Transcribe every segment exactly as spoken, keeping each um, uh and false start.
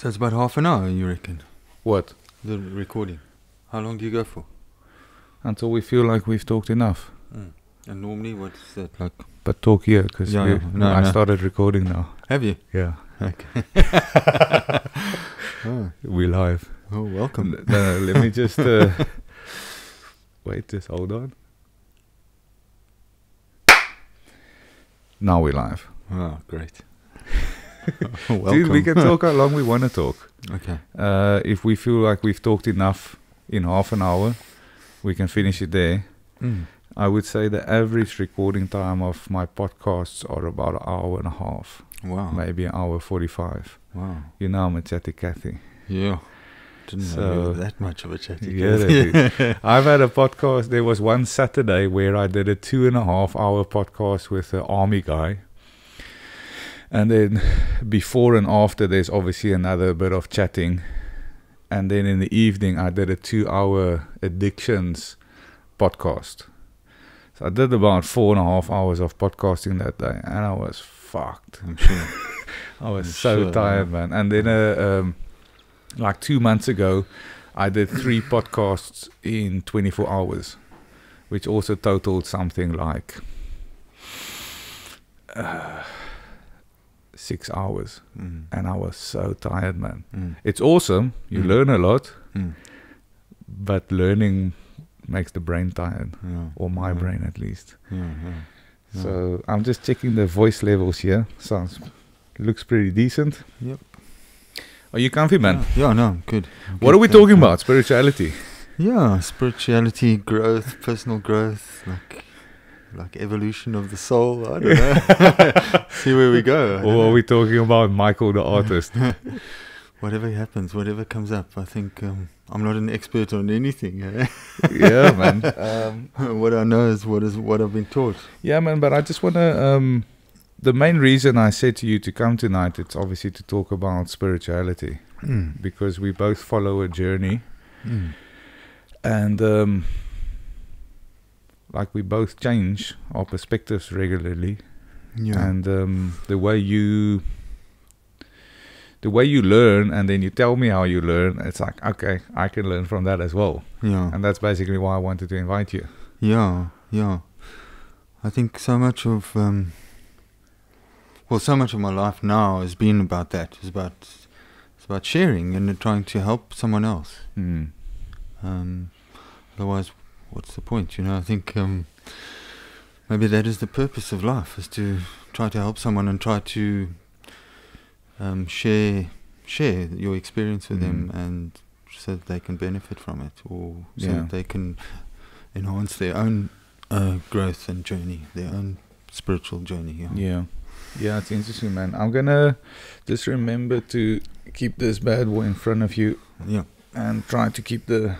So it's about half an hour, you reckon? What? The recording. How long do you go for? Until we feel like we've talked enough. Mm. And normally what's that like? But talk here, because yeah, no, no, I no. started recording now. Have you? Yeah. Okay. Oh. We're live. Oh, welcome. L no, no, let me just... Uh, wait, just hold on. Now we're live. Oh, great. Dude, we can talk how long we want to talk. Okay. Uh, if we feel like we've talked enough in half an hour, we can finish it there. Mm. I would say the average recording time of my podcasts are about an hour and a half. Wow. Maybe an hour forty-five. Wow. You know I'm a chatty Cathy. Yeah. Didn't so know you were that much of a chatty Cathy. Yeah, I've had a podcast. There was one Saturday where I did a two and a half hour podcast with an army guy. And then before and after, there's obviously another bit of chatting. And then in the evening, I did a two-hour addictions podcast. So I did about four and a half hours of podcasting that day. And I was fucked. I'm sure. I was I'm so sure, tired, man. And then uh, um, like two months ago, I did three podcasts in twenty-four hours, which also totaled something like... Uh, six hours. Mm. And I was so tired, man. Mm. It's awesome, you mm. learn a lot, mm. but learning makes the brain tired, yeah. or my yeah. brain at least. Yeah, yeah, yeah. So I'm just checking the voice levels here. Sounds, looks pretty decent. Yep. Are you comfy, man? Yeah, yeah, no, good. What good, are we good, talking good. about? Spirituality? Yeah, spirituality, growth, personal growth, like... like evolution of the soul, I don't know. See where we go. I or are we talking about Michael the artist? Whatever happens, whatever comes up, I think um, I'm not an expert on anything. Eh? Yeah, man. Um, what I know is what is what I've been taught. Yeah, man, but I just want to... Um, the main reason I said to you to come tonight, it's obviously to talk about spirituality. Mm. Because we both follow a journey. Mm. And... Um, like we both change our perspectives regularly, yeah. and um, the way you, the way you learn, and then you tell me how you learn. It's like, okay, I can learn from that as well. Yeah, and that's basically why I wanted to invite you. Yeah, yeah. I think so much of, um, well, so much of my life now has been about that. It's about, it's about sharing and trying to help someone else. Mm. Um, otherwise. What's the point? You know, I think um, maybe that is the purpose of life, is to try to help someone and try to um, share share your experience with mm. them, and so that they can benefit from it, or so yeah. that they can enhance their own uh, growth and journey, their own spiritual journey. Yeah. Yeah, yeah, it's interesting, man. I'm going to just remember to keep this bad boy in front of you, yeah, and try to keep the...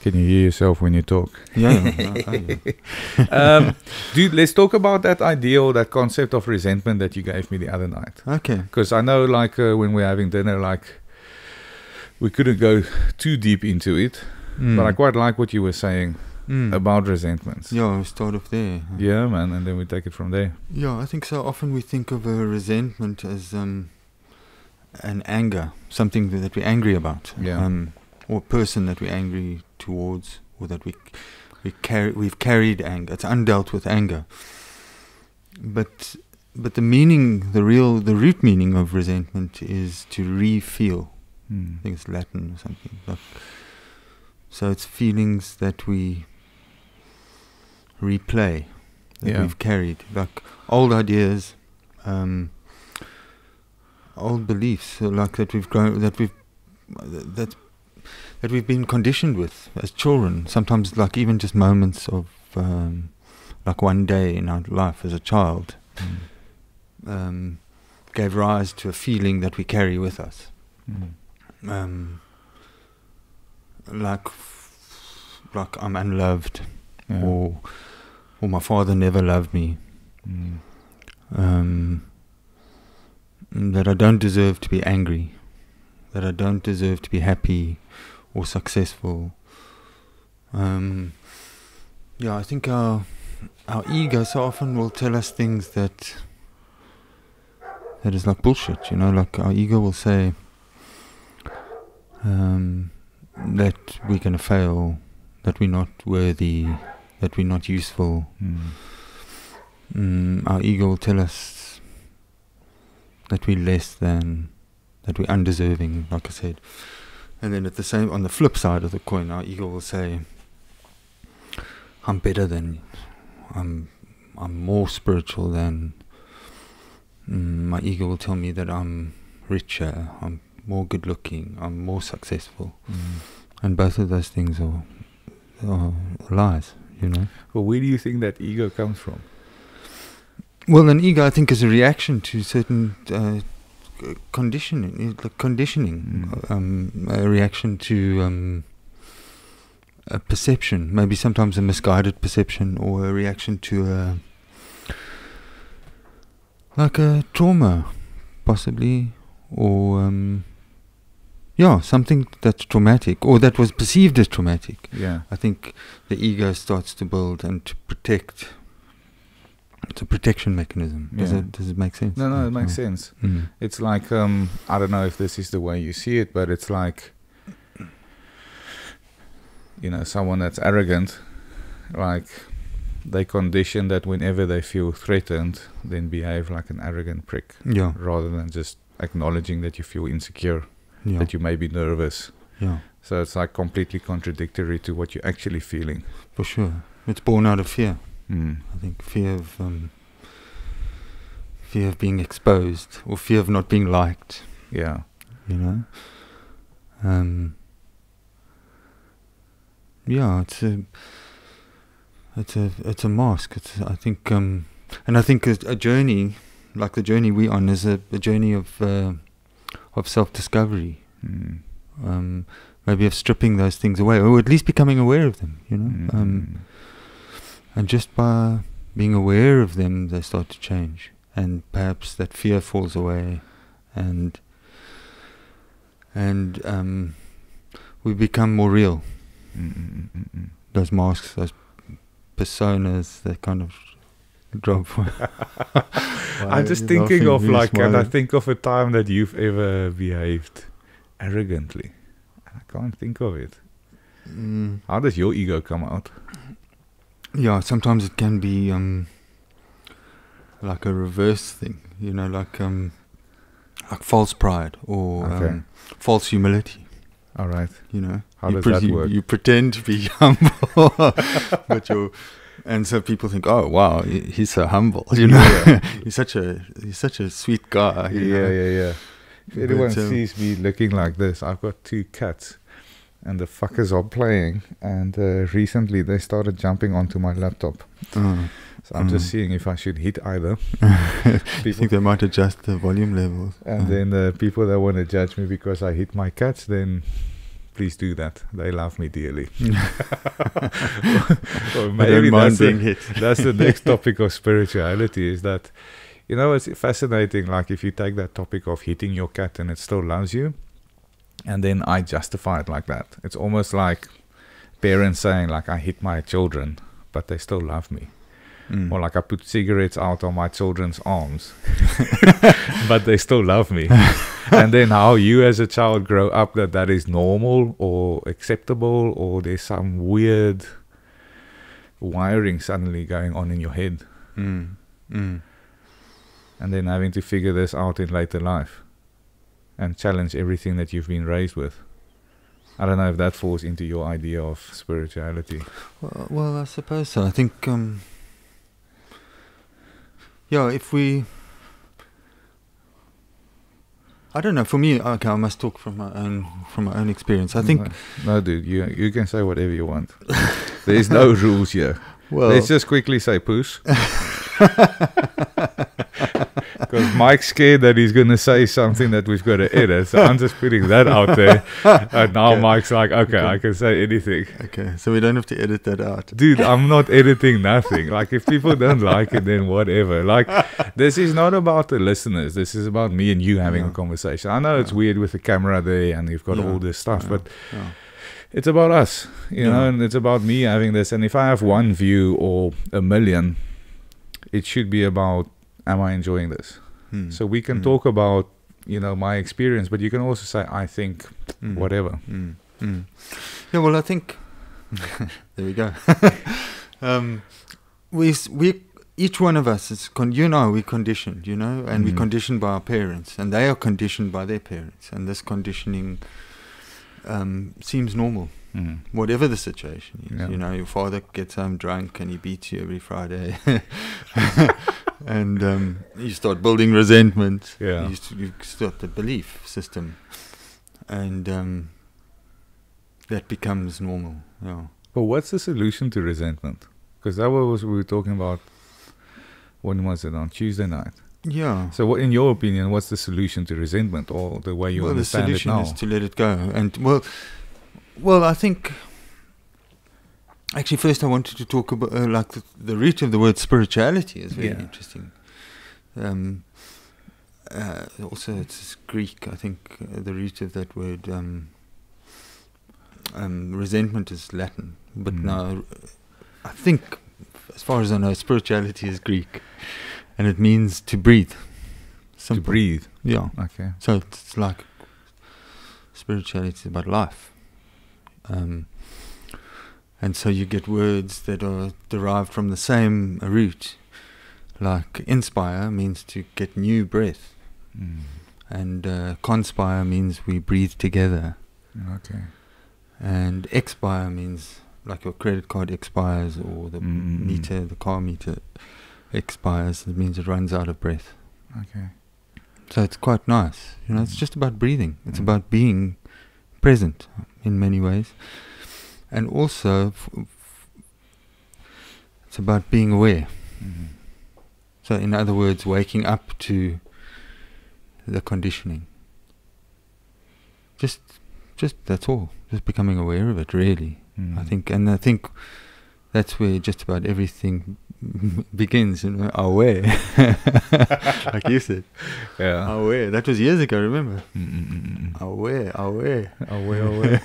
Can you hear yourself when you talk? Yeah. um, dude, let's talk about that idea or that concept of resentment that you gave me the other night. Okay. Because I know, like, uh, when we're having dinner, like, we couldn't go too deep into it. Mm. But I quite like what you were saying mm. about resentments. Yeah, we start off there. Yeah, man, and then we take it from there. Yeah, I think so often we think of a resentment as um, an anger, something that we're angry about. Yeah. Um, or a person that we're angry towards, or that we we carry we've carried anger. It's undealt with anger. But but the meaning, the real, the root meaning of resentment is to re-feel. Mm. I think it's Latin or something. Like, so it's feelings that we replay, that yeah. we've carried, like old ideas, um, old beliefs, like that we've grown, that we've that's. that we've been conditioned with as children. Sometimes, like, even just moments of um, like one day in our life as a child mm. um, gave rise to a feeling that we carry with us. Mm. Um, like, like I'm unloved, yeah. or or my father never loved me. Mm. Um, that I don't deserve to be angry. That I don't deserve to be happy or successful. Um, yeah, I think our our ego so often will tell us things that that is like bullshit, you know, like our ego will say, um, that we're going to fail, that we're not worthy, that we're not useful. Mm. Mm, our ego will tell us that we're less than, that we're undeserving, like I said. And then at the same, on the flip side of the coin, our ego will say, I'm better than, I'm, I'm more spiritual than, mm, my ego will tell me that I'm richer, I'm more good looking, I'm more successful. Mm. And both of those things are, are lies, you know. Well, where do you think that ego comes from? Well, an ego, I think, is a reaction to certain uh, conditioning, uh, conditioning, mm. um, a reaction to um, a perception, maybe sometimes a misguided perception, or a reaction to a, like a trauma, possibly, or um, yeah, something that's traumatic, or that was perceived as traumatic. Yeah, I think the ego starts to build and to protect. It's a protection mechanism. Does, yeah. it, does it make sense? No, no, it makes oh. sense. Mm. It's like, um, I don't know if this is the way you see it, but it's like, you know, someone that's arrogant, like they condition that whenever they feel threatened, then behave like an arrogant prick. Yeah. Rather than just acknowledging that you feel insecure, yeah. that you may be nervous. Yeah. So it's like completely contradictory to what you're actually feeling. For sure. It's born out of fear. Mm. I think fear of um, fear of being exposed, or fear of not being liked. Yeah, you know. Um, yeah, it's a it's a it's a mask. It's I think, um, and I think a, a journey like the journey we're on is a, a journey of uh, of self-discovery. Mm. Um, maybe of stripping those things away, or at least becoming aware of them. You know. Mm. Um, And just by being aware of them, they start to change. And perhaps that fear falls away, and and um, we become more real. Mm-mm-mm-mm. Those masks, those personas, they kind of drop. I'm just thinking of like, smiling? And I think of a time that you've ever behaved arrogantly. I can't think of it. Mm. How does your ego come out? Yeah, sometimes it can be um, like a reverse thing, you know, like um, like false pride, or okay. um, false humility. All right. You know, how you does that work? You pretend to be humble, but you're, and so people think, oh wow, he's so humble, you know, yeah. he's such a he's such a sweet guy. You yeah, know? yeah, yeah. If anyone but, um, sees me looking like this, I've got two cats. And the fuckers are playing, and uh, recently they started jumping onto my laptop. Mm. So I'm mm. just seeing if I should hit either. I think they might adjust the volume levels. And mm. then the people that want to judge me because I hit my cats, then please do that. They love me dearly. Or maybe that's, a, that's the next topic of spirituality, is that, you know, it's fascinating. Like if you take that topic of hitting your cat and it still loves you, and then I justify it like that. It's almost like parents saying, like, I hit my children, but they still love me. Mm. Or like I put cigarettes out on my children's arms, but they still love me. And then how you as a child grow up that that is normal or acceptable, or there's some weird wiring suddenly going on in your head. Mm. Mm. And then having to figure this out in later life. And challenge everything that you've been raised with. I don't know if that falls into your idea of spirituality. Well, well I suppose so. I think, um, yeah, if we, I don't know. For me, okay, I must talk from my own from my own experience. I no, think. No, dude, you you can say whatever you want. There's no rules here. Well, let's just quickly say poos. Because Mike's scared that he's going to say something that we've got to edit, so I'm just putting that out there. And now okay. Mike's like, okay, okay, I can say anything. Okay, so we don't have to edit that out. Dude, I'm not editing nothing. Like, if people don't like it, then whatever. Like, this is not about the listeners. This is about me and you having yeah. a conversation. I know yeah. it's weird with the camera there, and you've got yeah. all this stuff, yeah. but... Yeah. It's about us, you yeah. know, and it's about me having this. And if I have one view or a million, it should be about, am I enjoying this? Hmm. So we can hmm. talk about you know, my experience, but you can also say, I think mm. whatever. Mm. Mm. Yeah, well, I think there we go. um, we we each one of us is con you know we're conditioned, you know, and mm. we're conditioned by our parents, and they are conditioned by their parents, and this conditioning um, seems normal. Mm. Whatever the situation is, yeah. you know, your father gets home drunk and he beats you every Friday, and um, you start building resentment. Yeah, you, you start the belief system, and um, that becomes normal. Yeah. But what's the solution to resentment? Because that was what we were talking about. When was it, on Tuesday night? Yeah. So, what, in your opinion, what's the solution to resentment, or the way you well, understand it now? Well, the solution is to let it go, and well. Well, I think, actually, first I wanted to talk about uh, like the, the reach of the word spirituality is very yeah. interesting. Um, uh, also, it's Greek. I think uh, the root of that word um, um, resentment is Latin, but mm. now I think, as far as I know, spirituality is Greek, and it means to breathe. Simple. To breathe. Yeah. Okay. So it's like spirituality is about life. Um, and so you get words that are derived from the same root, like inspire means to get new breath, mm. and uh, conspire means we breathe together. Okay. And expire means like your credit card expires, or the mm-hmm. meter, the car meter expires. It means it runs out of breath. Okay. So it's quite nice, you know. It's just about breathing. It's mm. about being present in many ways, and also f f it's about being aware. Mm-hmm. So in other words, waking up to the conditioning, just just that's all, just becoming aware of it, really. Mm-hmm. I think, and I think that's where just about everything begins, you know, aware. Like you said, yeah, aware. That was years ago, remember? Mm-mm-mm. Aware, aware, aware, aware.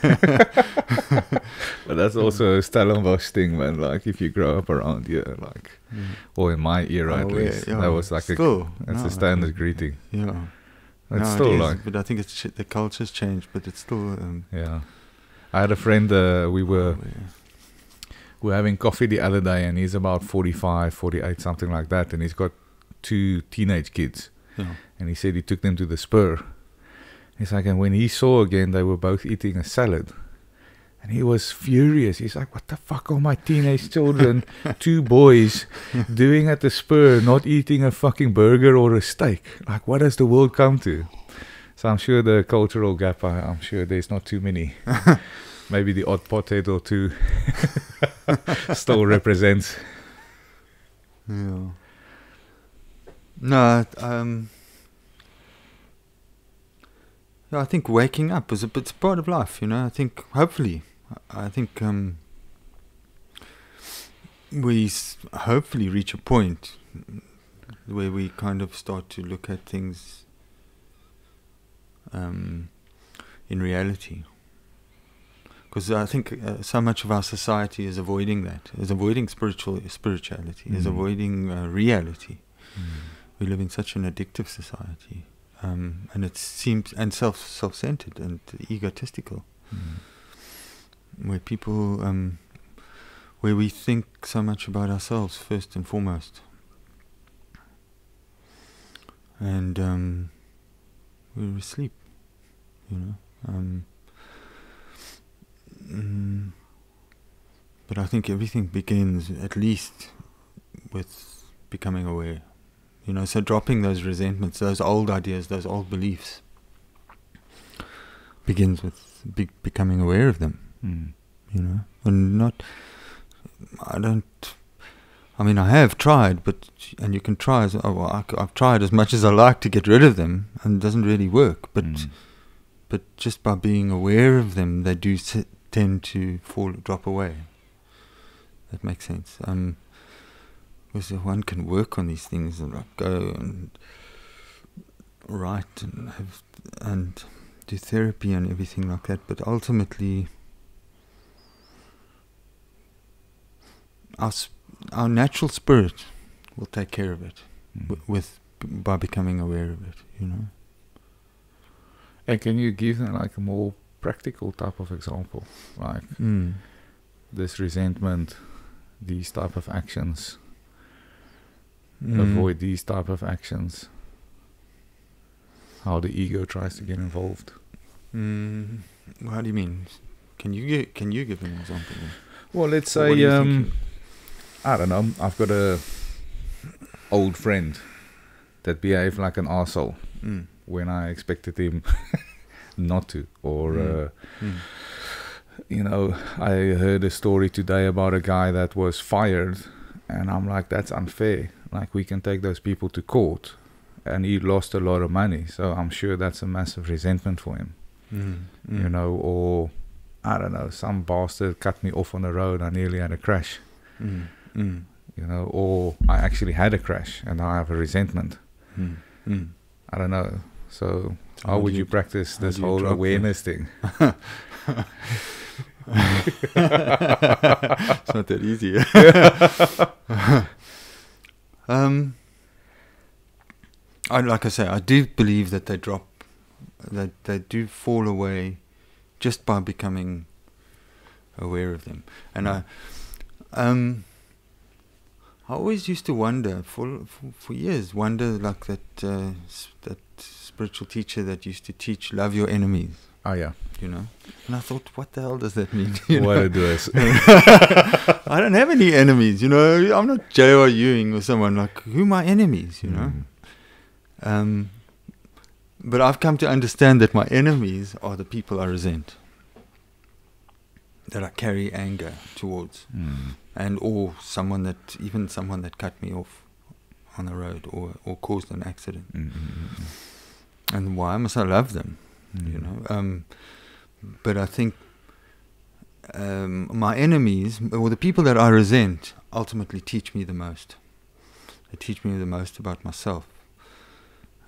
But that's also a Stellenbosch thing, man. Like, if you grow up around here, like, mm. or in my era aware, at least, yeah. that was like still, a that's no, a standard greeting. Yeah, it's no, still it is, like, but I think it's the culture's changed, but it's still. Um, yeah, I had a friend. Uh, we were. Aware. We're having coffee the other day, and he's about forty-five, forty-eight, something like that, and he's got two teenage kids. Yeah. And he said he took them to the Spur. He's like, and when he saw again, they were both eating a salad. And he was furious. He's like, what the fuck are my teenage children, two boys, doing at the Spur, not eating a fucking burger or a steak? Like, what has the world come to? So I'm sure the cultural gap, I, I'm sure there's not too many. Maybe the odd pothead or two still represents. Yeah. No, um, I think waking up is a bit part of life, you know. I think, hopefully, I think um, we s hopefully reach a point where we kind of start to look at things um, in reality. Because I think uh, so much of our society is avoiding that, is avoiding spiritual spirituality, mm. is avoiding uh, reality. Mm. We live in such an addictive society, um, and it seems and self self-centered and egotistical, mm. where people, um, where we think so much about ourselves first and foremost, and um, we're asleep, you know. Um, Mm. But I think everything begins at least with becoming aware, you know, so dropping those resentments, those old ideas, those old beliefs begins with be becoming aware of them, mm. you know, and not, I don't, I mean, I have tried, but, and you can try, as, oh, well, I, I've tried as much as I like to get rid of them, and it doesn't really work, but, mm. but just by being aware of them, they do sit, tend to fall, drop away. That makes sense. Um, because one can work on these things and like go and write and have and do therapy and everything like that. But ultimately, our sp our natural spirit will take care of it, mm. w with by becoming aware of it. You know, And can you give them like a more practical type of example, like mm. this resentment, these type of actions, mm. avoid these type of actions, how the ego tries to get involved? Mm. Well, how do you mean? Can you get, can you give an example? Well, let's or say um, I don't know. I've got a old friend that behaved like an arsehole mm. when I expected him not to, or mm. Uh, mm. you know, I heard a story today about a guy that was fired, and I'm like, that's unfair. Like, we can take those people to court, and he lost a lot of money, so I'm sure that's a massive resentment for him. Mm. Mm. You know, or I don't know, some bastard cut me off on the road, I nearly had a crash. Mm. Mm. You know, or I actually had a crash and I have a resentment. Mm. Mm. I don't know. So how, how would you, you practice this you whole awareness them? thing? It's not that easy. um, I, like I say, I do believe that they drop, that they do fall away just by becoming aware of them. And I... Um, I always used to wonder, for for, for years, wonder like that uh, that spiritual teacher that used to teach, love your enemies. Oh yeah, you know. And I thought, what the hell does that mean? You what know? It does. I don't have any enemies, you know. I'm not J R Ewing or someone like who are my enemies, you know. Mm. Um, but I've come to understand that my enemies are the people I resent, that I carry anger towards. Mm. And or someone that, even someone that cut me off on the road or, or caused an accident. Mm-hmm. And why must I love them? Mm. You know. Um, but I think um, my enemies, or the people that I resent, ultimately teach me the most. They teach me the most about myself.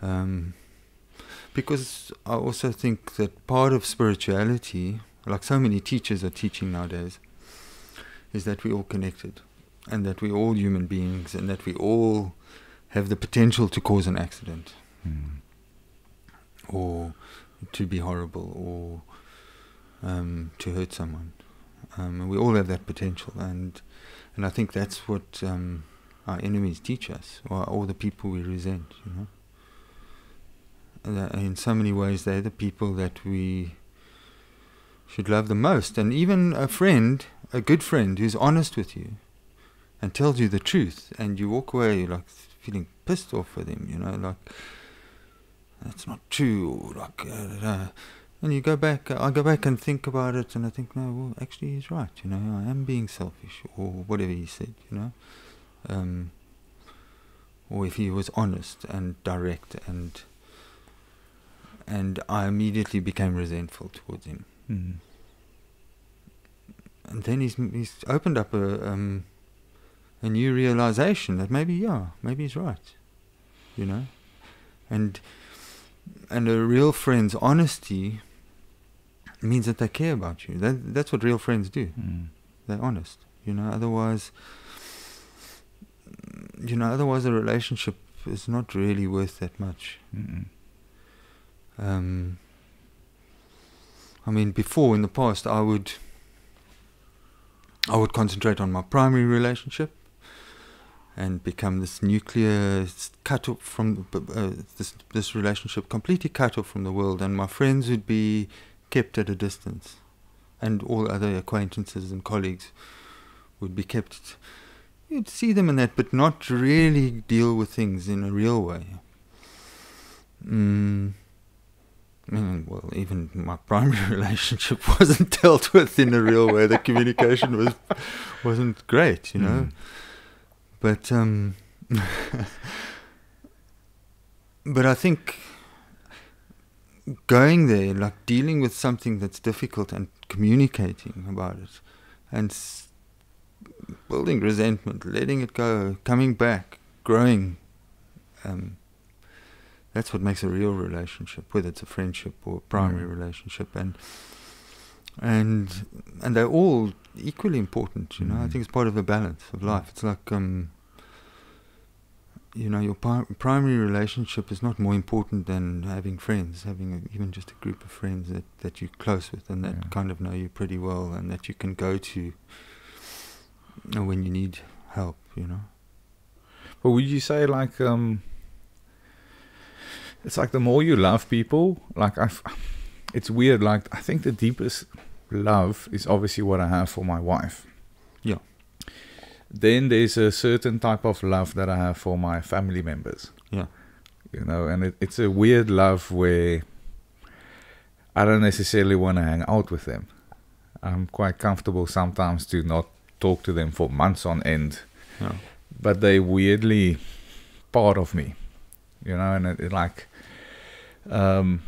Um, because I also think that part of spirituality, like so many teachers are teaching nowadays, is that we're all connected, and that we're all human beings, and that we all have the potential to cause an accident, mm. or to be horrible, or um, to hurt someone. Um, and we all have that potential, and and I think that's what um, our enemies teach us, or all the people we resent. You know, and, uh, in so many ways, they're the people that we should love the most. And even a friend, a good friend who's honest with you and tells you the truth, and you walk away like feeling pissed off with him, you know, like that's not true, or like uh, uh, and you go back, uh, I go back and think about it, and I think, no, well, actually he's right, you know, I am being selfish, or whatever he said, you know, um, or if he was honest and direct, and and I immediately became resentful towards him. Mm. And then he's he's opened up a um, a new realization that maybe yeah maybe he's right, you know, and and a real friend's honesty means that they care about you. That that's what real friends do. Mm. They're honest, you know. Otherwise, you know, otherwise a relationship is not really worth that much. Mm-mm. Um. I mean, before, in the past, I would I would concentrate on my primary relationship and become this nuclear cut off from uh, this this relationship, completely cut off from the world, and my friends would be kept at a distance, and all other acquaintances and colleagues would be kept. You'd see them in that, but not really deal with things in a real way. Mm. Mm, well, even my primary relationship wasn't dealt with in a real way. The communication was wasn't great, you know. Mm. But um, but I think going there, like dealing with something that's difficult and communicating about it, and s building resentment, letting it go, coming back, growing. Um, That's what makes a real relationship, whether it's a friendship or a primary mm. relationship, and and and they're all equally important, you know. Mm. I think it's part of the balance of life. It's like um, you know, your pri primary relationship is not more important than having friends, having a, even just a group of friends that, that you're close with and that yeah. kind of know you pretty well and that you can go to when you need help, you know. But would you say, like, um, it's like the more you love people, like, I've, it's weird, like, I think the deepest love is obviously what I have for my wife. Yeah. Then there's a certain type of love that I have for my family members. Yeah. You know, and it, it's a weird love where I don't necessarily want to hang out with them. I'm quite comfortable sometimes to not talk to them for months on end. Yeah. But they're weirdly part of me, you know, and it, it like, um,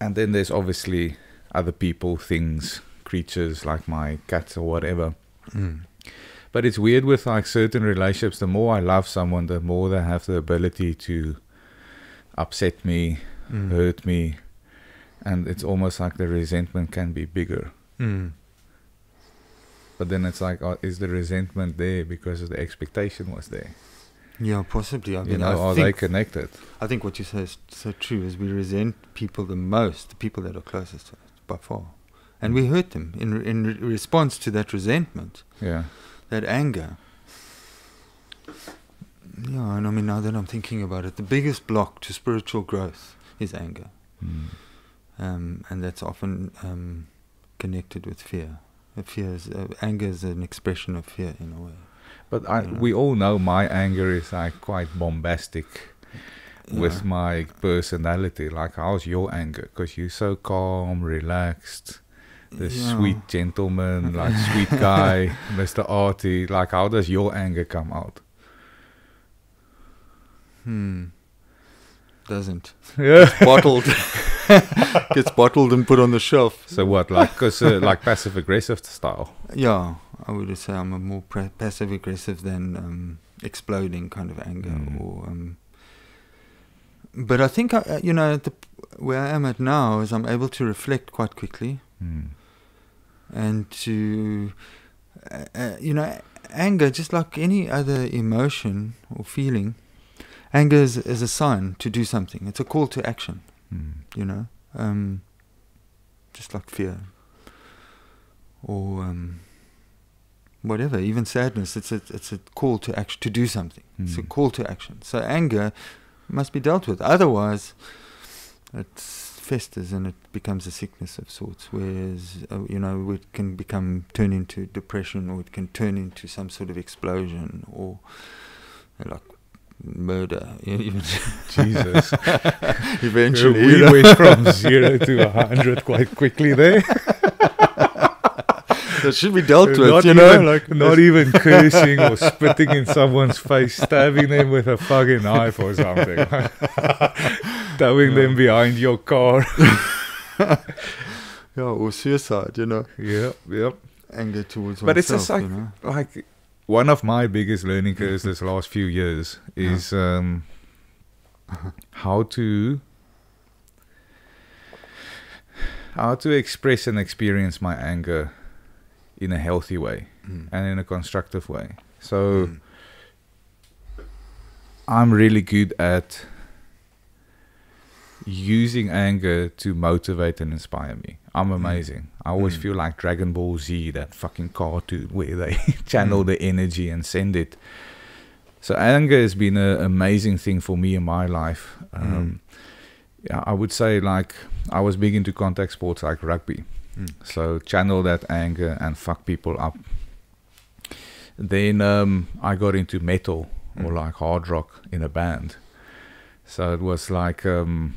and then there's obviously other people, things, creatures like my cats or whatever. Mm. But it's weird with like certain relationships, the more I love someone, the more they have the ability to upset me, mm. hurt me. And it's almost like the resentment can be bigger. Mm. But then it's like, uh, is the resentment there because the expectation was there? Yeah, possibly. I mean, you know, I are think, they connected? I think what you say is so true, is we resent people the most, the people that are closest to us by far. And we hurt them in, re in re response to that resentment. Yeah. That anger. Yeah, and I mean, now that I'm thinking about it, the biggest block to spiritual growth is anger. Mm. Um, and that's often um, connected with fear. Fear is, uh, anger is an expression of fear in a way. But I, you know? We all know my anger is like quite bombastic yeah. with my personality. Like, how's your anger? Because you're so calm, relaxed. The yeah. sweet gentleman, like sweet guy, Mister Artie, like how does your anger come out? Hmm. Doesn't. Yeah. It's bottled. Gets bottled and put on the shelf. So what, like, cause, uh, like passive aggressive style? Yeah, I would say I'm a more passive aggressive than um, exploding kind of anger. Mm. Or, um, but I think, I, you know, the, where I am at now is I'm able to reflect quite quickly. Mm. And to, uh, uh, you know, anger, just like any other emotion or feeling, anger is, is a sign to do something. It's a call to action, mm. you know, um, just like fear or um, whatever, even sadness. It's a, it's a call to action, to do something. Mm. It's a call to action. So anger must be dealt with. Otherwise, it's... festers and it becomes a sickness of sorts, whereas uh, you know, it can become turn into depression, or it can turn into some sort of explosion, or uh, like murder. Even Jesus. Eventually, we you know? went from zero to a hundred quite quickly there. That should be dealt with, not you know, even, like not even cursing or spitting in someone's face, stabbing them with a fucking knife or something, towing yeah. them behind your car, yeah, or suicide, you know, yeah, yeah, anger towards but oneself. But it's just like, you know? Like one of my biggest learning curves this last few years is yeah. um, how to how to express and experience my anger in a healthy way mm. and in a constructive way. So mm. I'm really good at using anger to motivate and inspire me. I'm amazing. Mm. I always mm. feel like Dragon Ball Z, that fucking cartoon where they channel mm. the energy and send it. So anger has been an amazing thing for me in my life. Um, mm. yeah, I would say, like, I was big into contact sports like rugby. Mm. So channel that anger and fuck people up. Then um, I got into metal mm. or like hard rock in a band. So it was like, um,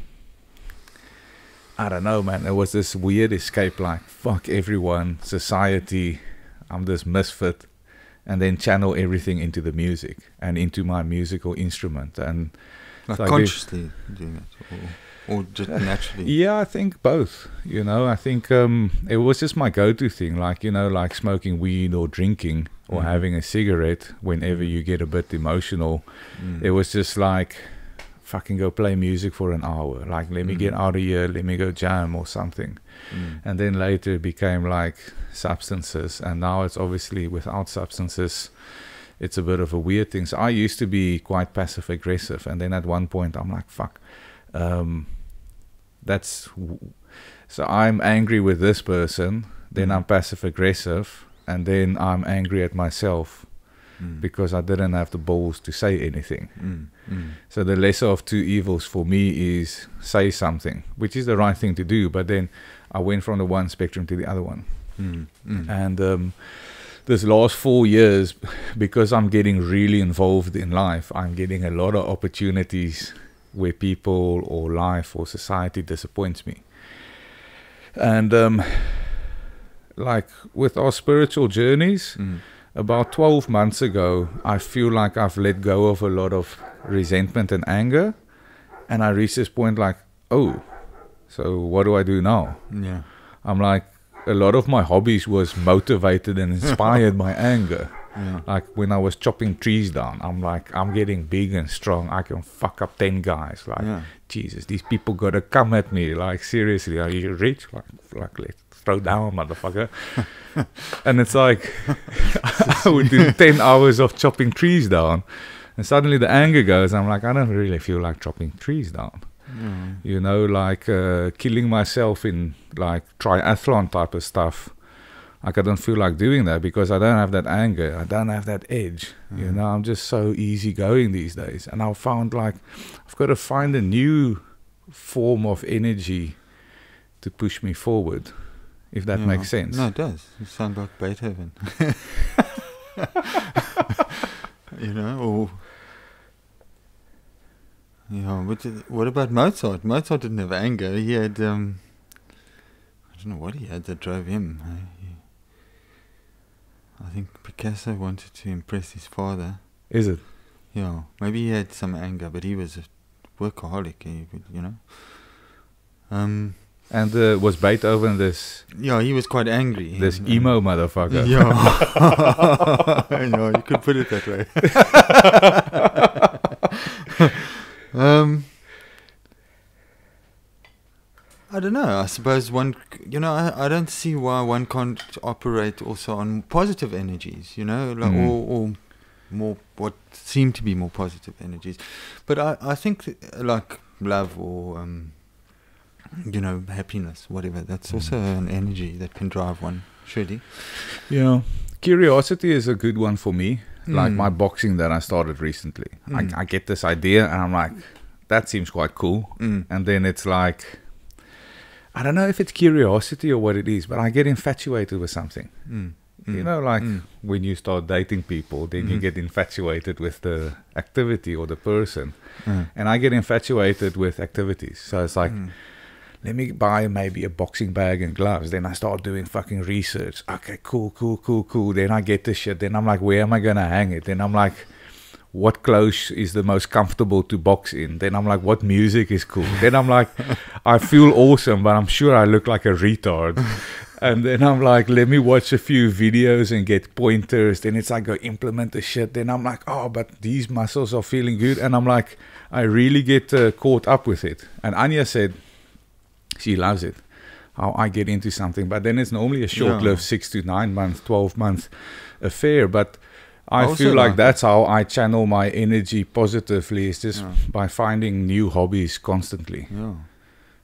I don't know, man, it was this weird escape, like fuck everyone, society, I'm this misfit. And then channel everything into the music and into my musical instrument. And like so consciously doing it? Or? Or just naturally? Yeah, I think both, you know. I think um, it was just my go-to thing, like, you know, like smoking weed or drinking or mm. having a cigarette whenever you get a bit emotional. Mm. It was just like, fucking go play music for an hour. Like, let me mm. get out of here, let me go jam or something. Mm. And then later it became like substances. And now it's obviously without substances, it's a bit of a weird thing. So I used to be quite passive aggressive, and then at one point I'm like, fuck, um, that's, so I'm angry with this person, then I'm passive aggressive, and then I'm angry at myself mm. because I didn't have the balls to say anything. Mm. Mm. So the lesser of two evils for me is say something, which is the right thing to do, but then I went from the one spectrum to the other one. Mm. Mm. And um, this last four years, because I'm getting really involved in life, I'm getting a lot of opportunities where people or life or society disappoints me. And um, like with our spiritual journeys, mm. about twelve months ago, I feel like I've let go of a lot of resentment and anger. And I reached this point like, oh, so what do I do now? Yeah, I'm like, a lot of my hobbies was motivated and inspired by anger. Yeah. Like when I was chopping trees down, I'm like, I'm getting big and strong. I can fuck up ten guys. Like, yeah. Jesus, these people got to come at me. Like, seriously, are you rich? Like, like let's throw down, motherfucker. And it's like, I would do ten hours of chopping trees down. And suddenly the anger goes. I'm like, I don't really feel like chopping trees down. Mm. You know, like uh, killing myself in like triathlon type of stuff. Like I don't feel like doing that because I don't have that anger. I don't have that edge. Mm. You know, I'm just so easygoing these days. And I found like I've got to find a new form of energy to push me forward, if that yeah. makes sense. No, it does. You sound like Beethoven. You know, or... Yeah, what, did, what about Mozart? Mozart didn't have anger. He had, um, I don't know what he had that drove him. I, I think Picasso wanted to impress his father. Is it? Yeah, maybe he had some anger, but he was a workaholic, you know. Um, and uh, was Beethoven this? Yeah, he was quite angry. This and, emo um, motherfucker. Yeah, no, you could put it that way. Um, I don't know. I suppose one, you know, I, I don't see why one can't operate also on positive energies, you know, like, mm. or, or more what seem to be more positive energies. But I, I think that, like love or, um, you know, happiness, whatever, that's mm. also an energy that can drive one, surely. Yeah. Curiosity is a good one for me. Like mm. my boxing that I started recently. Mm. I, I get this idea and I'm like, that seems quite cool. Mm. And then it's like, I don't know if it's curiosity or what it is, but I get infatuated with something. Mm. Mm. You know, like mm. when you start dating people, then mm. you get infatuated with the activity or the person. Mm. And I get infatuated with activities. So it's like... Mm. Let me buy maybe a boxing bag and gloves. Then I start doing fucking research. Okay, cool, cool, cool, cool. Then I get this shit. Then I'm like, where am I going to hang it? Then I'm like, what clothes is the most comfortable to box in? Then I'm like, what music is cool? Then I'm like, I feel awesome, but I'm sure I look like a retard. And then I'm like, let me watch a few videos and get pointers. Then it's like, go implement the shit. Then I'm like, oh, but these muscles are feeling good. And I'm like, I really get uh, caught up with it. And Anya said, she loves it, how I get into something. But then it's normally a short-lived yeah. six to nine month, twelve month affair. But I also feel like, like that's how I channel my energy positively, is just yeah. by finding new hobbies constantly yeah.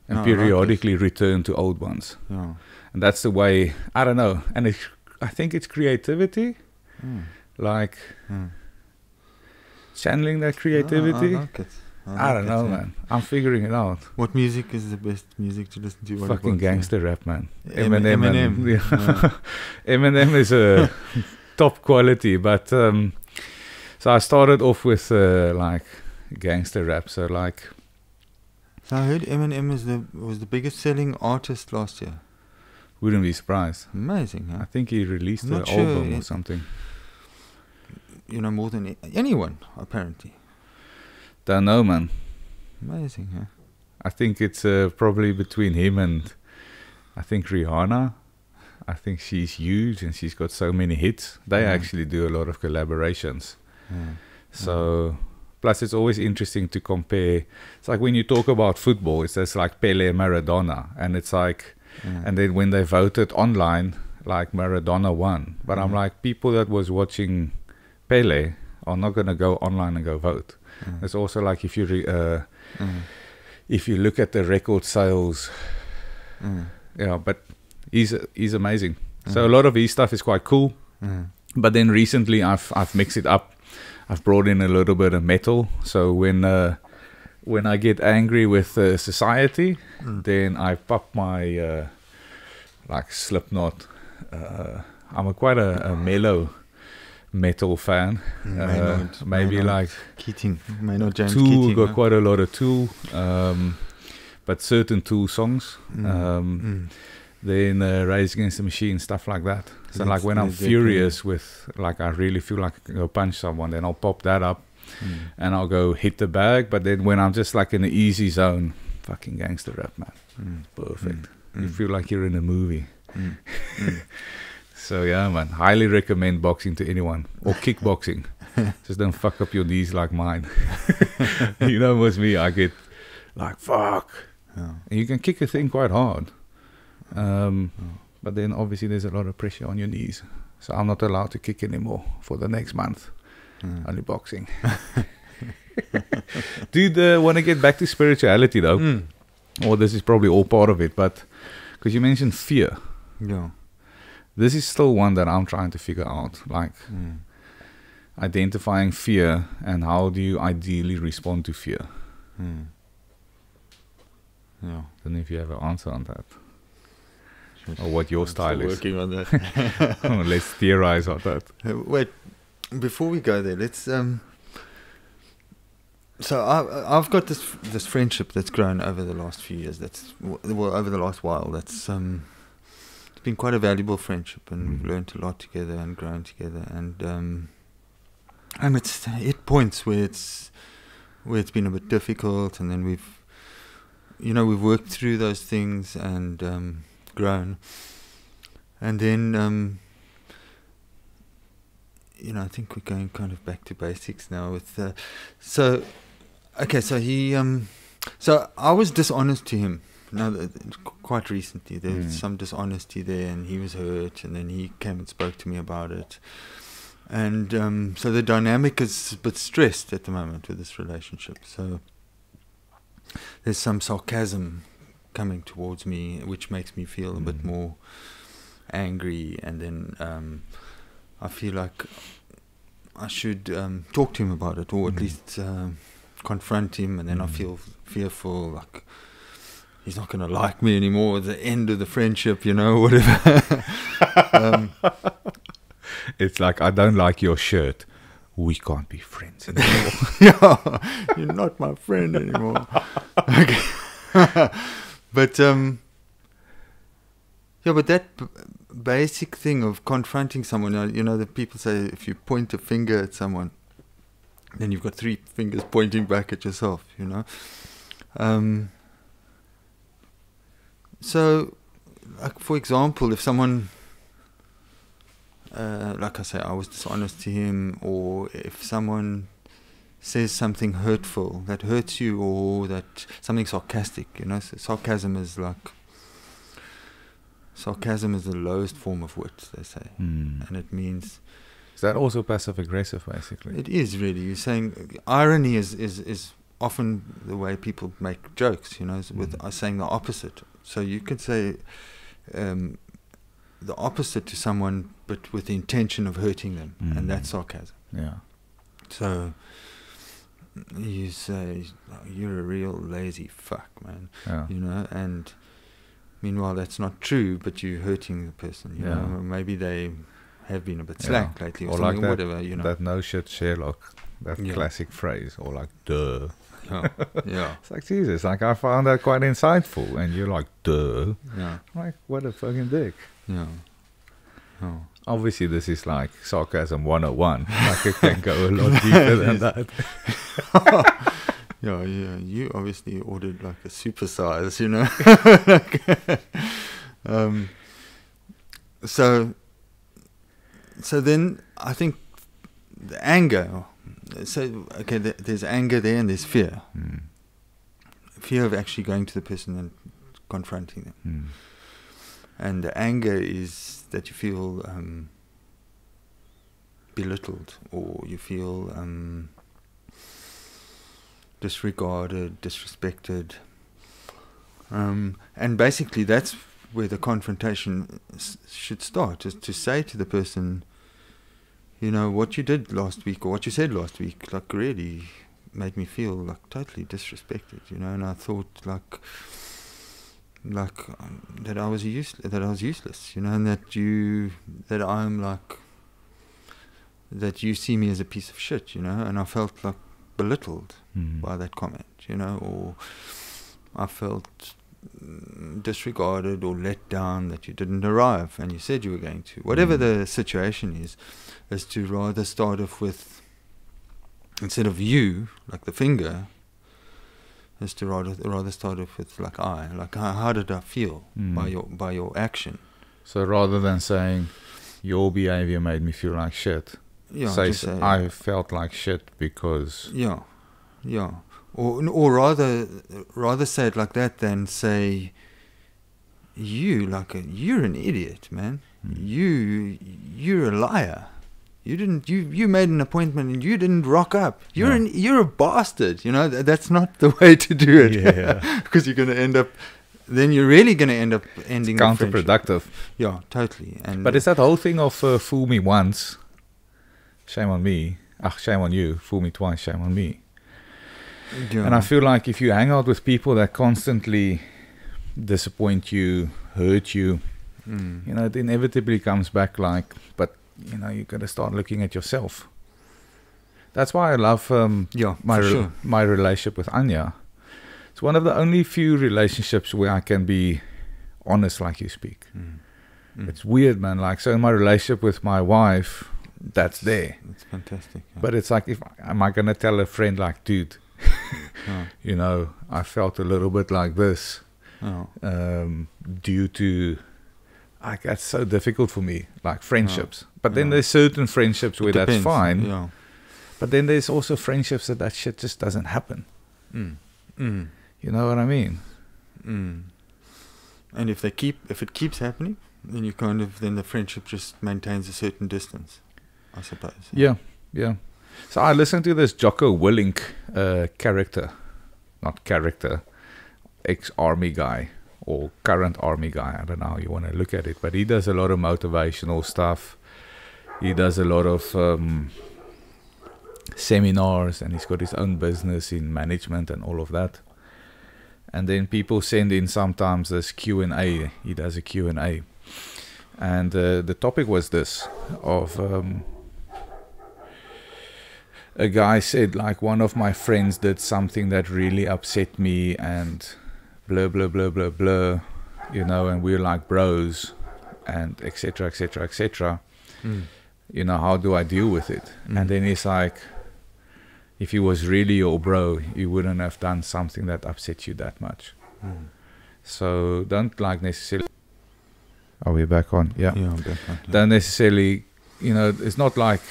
and no, periodically like return to old ones. Yeah. And that's the way, I don't know. And it, I think it's creativity, mm. like mm. channeling that creativity. Yeah, I like it. I, I don't know, man. I'm figuring it out. What music is the best music to listen to? Fucking gangster yeah. rap, man. Eminem. Eminem, and, yeah. Yeah. Eminem is a top quality. But um, so I started off with uh, like gangster rap. So like, so I heard Eminem was the was the biggest selling artist last year. Wouldn't be surprised. Amazing. Huh? I think he released an sure album or something. You know, more than anyone apparently. Don't know, man. Amazing, yeah. I think it's uh, probably between him and I think Rihanna. I think she's huge and she's got so many hits. They yeah. actually do a lot of collaborations. Yeah. So, yeah. plus it's always interesting to compare. It's like when you talk about football, it's just like Pele, Maradona. And it's like, yeah. and then when they voted online, like Maradona won. But yeah. I'm like, people that was watching Pele are not going to go online and go vote. Mm. It's also like if you re, uh, mm. if you look at the record sales, mm. yeah. You know, but he's he's amazing. Mm. So a lot of his stuff is quite cool. Mm. But then recently I've I've mixed it up. I've brought in a little bit of metal. So when uh, when I get angry with uh, society, mm. then I pop my uh, like Slipknot. Uh, I'm a quite a, a mellow metal fan. Maynard, uh, maybe Maynard, like Keating, Maynard James Tool Keating, got no? quite a lot of Tool, um, but certain Tool songs. Mm. Um, mm. Then uh, Rage Against the Machine, stuff like that. So that's like when I'm furious thing. with, like I really feel like I can go punch someone, then I'll pop that up mm. and I'll go hit the bag. But then when I'm just like in the easy zone, fucking gangster rap, man. Mm. Perfect. Mm. You mm. feel like you're in a movie. Mm. Mm. So yeah, man, highly recommend boxing to anyone, or kickboxing. Just don't fuck up your knees like mine. You know, with me, I get like, fuck. Yeah. And you can kick a thing quite hard. Um, oh. But then obviously there's a lot of pressure on your knees, so I'm not allowed to kick anymore for the next month. Mm. Only boxing. Dude, uh, want to get back to spirituality though, mm. or oh, this is probably all part of it, but because you mentioned fear, yeah, this is still one that I'm trying to figure out, like mm. identifying fear and how do you ideally respond to fear. Mm. Yeah, I don't know if you have an answer on that. Or what your I'm style is. Working on that. Oh, let's theorize on that. Uh, wait, before we go there, let's. Um, so I, I've got this this friendship that's grown over the last few years. That's well over the last while. That's um, it's been quite a valuable friendship, and mm. we've learned a lot together and grown together. And um, and it's hit points where it's where it's been a bit difficult, and then we've, you know, we've worked through those things and. Um, grown, and then um, you know, I think we're going kind of back to basics now with uh, so okay so he um, so I was dishonest to him now that, quite recently there was mm. some dishonesty there, and he was hurt, and then he came and spoke to me about it, and um, so the dynamic is a bit stressed at the moment with this relationship, so there's some sarcasm coming towards me, which makes me feel a mm. bit more angry, and then um, I feel like I should um, talk to him about it, or mm. at least uh, confront him, and then mm. I feel fearful, like he's not going to like me anymore at the end of the friendship, you know, whatever. um, it's like, I don't like your shirt. We can't be friends anymore. Yeah, you're not my friend anymore. Okay. But um, yeah, but that b basic thing of confronting someone, you know, that people say if you point a finger at someone, then you've got three fingers pointing back at yourself, you know. Um, so, like for example, if someone, uh, like I say, I was dishonest to him, or if someone says something hurtful that hurts you, or that something sarcastic, you know, so sarcasm is like sarcasm is the lowest form of wit, they say, mm. and it means is that also passive aggressive, basically. It is, really. You're saying irony is is is often the way people make jokes, you know, with mm. saying the opposite. So you could say um, the opposite to someone, but with the intention of hurting them, mm. and that's sarcasm. Yeah. So. You say, you're a real lazy fuck, man. Yeah. You know, and meanwhile that's not true, but you're hurting the person. You yeah. know, maybe they have been a bit slack yeah. lately, or, or something, like that, whatever. You know, that no shit Sherlock, that yeah. classic phrase, or like duh. Yeah, yeah. It's like Jesus. Like I found that quite insightful, and you're like duh. Yeah. Like what a fucking dick. Yeah. Oh. Obviously, this is like sarcasm one oh one. Like it can go a lot deeper than that. yeah, yeah. You obviously ordered like a super size, you know. like, um, so, so then I think the anger. So okay, th there's anger there, and there's fear. Mm. Fear of actually going to the person and confronting them. Mm. And the anger is that you feel um, belittled, or you feel um, disregarded, disrespected. Um, and basically that's where the confrontation s should start, is to say to the person, you know, what you did last week or what you said last week, like, really made me feel like totally disrespected, you know, and I thought like, like um, that I was useless, that I was useless, you know, and that you, that I'm like, that you see me as a piece of shit, you know, and I felt like belittled mm. by that comment, you know, or I felt disregarded or let down that you didn't arrive and you said you were going to. Whatever mm. the situation is, is to rather start off with, instead of you, like the finger, is to rather rather start off with like I, like how, how did I feel mm. by your by your action? So rather than saying your behavior made me feel like shit, yeah, say, say I felt like shit because yeah, yeah. Or, or rather, rather say it like that than say, you, like, a, you're an idiot, man. Mm. You, you're a liar. You didn't, you, you made an appointment and you didn't rock up. You're no. an, you're a bastard. You know, th that's not the way to do it. Yeah. Because you're going to end up, then you're really going to end up ending up counterproductive. Yeah, totally. And but it's that whole thing of uh, fool me once, shame on me. Ach, shame on you. Fool me twice, shame on me. Yeah. And I feel like if you hang out with people that constantly disappoint you, hurt you, mm. you know, it inevitably comes back like, but, you know, you got to start looking at yourself. That's why I love um, yeah, my, re sure. my relationship with Anya. It's one of the only few relationships where I can be honest like you speak. Mm. Mm. It's weird, man. Like, so in my relationship with my wife, that's there. It's fantastic. Yeah. But it's like, if am I going to tell a friend like, dude, oh. you know, I felt a little bit like this oh. um, due to, like, that's so difficult for me, like friendships. Oh. But then oh. there's certain friendships where that's fine. Yeah. But then there's also friendships that that shit just doesn't happen. Mm. Mm. You know what I mean? Mm. And if they keep, if it keeps happening, then you kind of, then the friendship just maintains a certain distance, I suppose. Yeah, yeah. So I listened to this Jocko Willink uh, character, not character, ex-army guy or current army guy. I don't know how you want to look at it, but he does a lot of motivational stuff. He does a lot of um, seminars, and he's got his own business in management and all of that. And then people send in sometimes this Q and A. He does a Q and A. And uh, the topic was this, of... Um, a guy said, like, one of my friends did something that really upset me and blah, blah, blah, blah, blah, you know, and we were like bros and et cetera, et cetera, et cetera. Mm. You know, how do I deal with it? Mm. And then he's like, if he was really your bro, you wouldn't have done something that upset you that much. Mm. So don't like necessarily... Are we back on? Yeah. Yeah, I'm back on, yeah. Don't necessarily, you know, it's not like...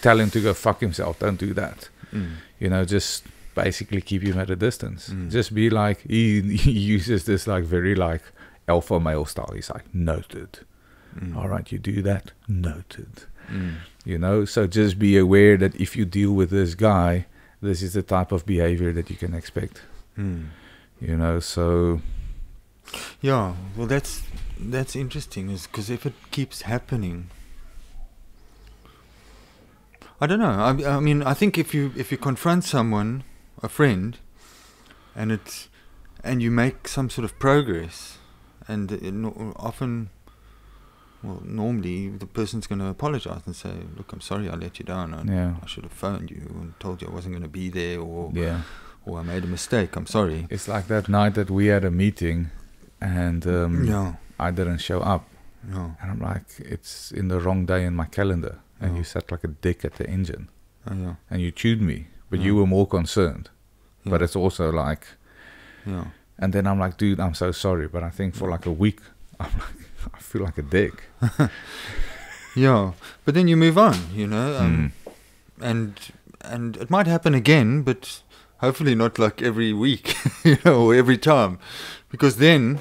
tell him to go fuck himself. Don't do that. Mm. You know, just basically keep him at a distance. Mm. Just be like, he, he uses this like very like alpha male style. He's like, noted. Mm. All right, you do that. Noted. Mm. You know, so just be aware that if you deal with this guy, this is the type of behavior that you can expect. Mm. You know, so. Yeah, well, that's, that's interesting, is because if it keeps happening, I don't know. I, I mean, I think if you if you confront someone, a friend, and it's and you make some sort of progress, and it no, often, well, normally the person's going to apologize and say, "Look, I'm sorry, I let you down. I, yeah. I should have phoned you and told you I wasn't going to be there, or yeah. or I made a mistake. I'm sorry." It's like that night that we had a meeting, and um, no. I didn't show up, no. and I'm like, it's in the wrong day in my calendar. And oh. you sat like a dick at the engine. Oh, yeah. And you chewed me. But yeah. you were more concerned. Yeah. But it's also like... Yeah. And then I'm like, dude, I'm so sorry. But I think for like a week, I'm like, I feel like a dick. Yeah. But then you move on, you know. Um, mm. And and it might happen again, but hopefully not like every week, you know, or every time. Because then...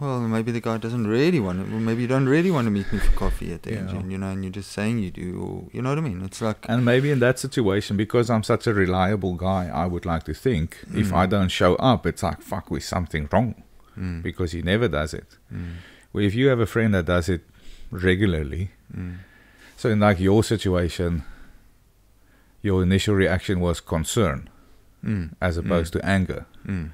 well, maybe the guy doesn't really want to, maybe you don't really want to meet me for coffee at the yeah. engine, you know, and you're just saying you do, or, you know what I mean? It's like... And maybe in that situation, because I'm such a reliable guy, I would like to think, mm. if I don't show up, it's like, fuck, with something wrong, mm. because he never does it. Mm. Well, if you have a friend that does it regularly, mm. so in like your situation, your initial reaction was concern, mm. as opposed mm. to anger. Mm.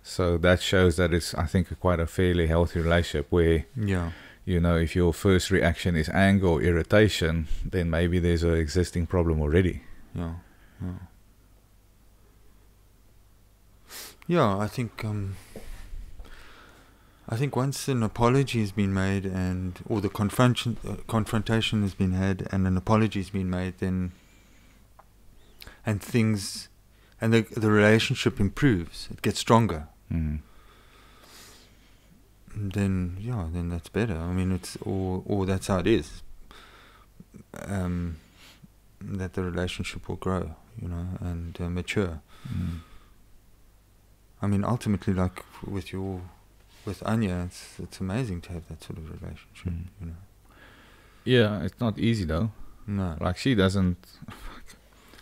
So that shows that it's, I think, quite a fairly healthy relationship where, yeah. you know, if your first reaction is anger or irritation, then maybe there's an existing problem already. Yeah, yeah. Yeah, I think, um, I think once an apology has been made and, or the confrontation uh, confrontation has been had and an apology has been made, then, and things, and the the relationship improves, it gets stronger. Mm. Then yeah, then that's better. I mean, it's or or that's how it is. Um, that the relationship will grow, you know, and uh, mature. Mm. I mean, ultimately, like with your, with Anya, it's it's amazing to have that sort of relationship, mm. you know. Yeah, it's not easy though. No, like she doesn't.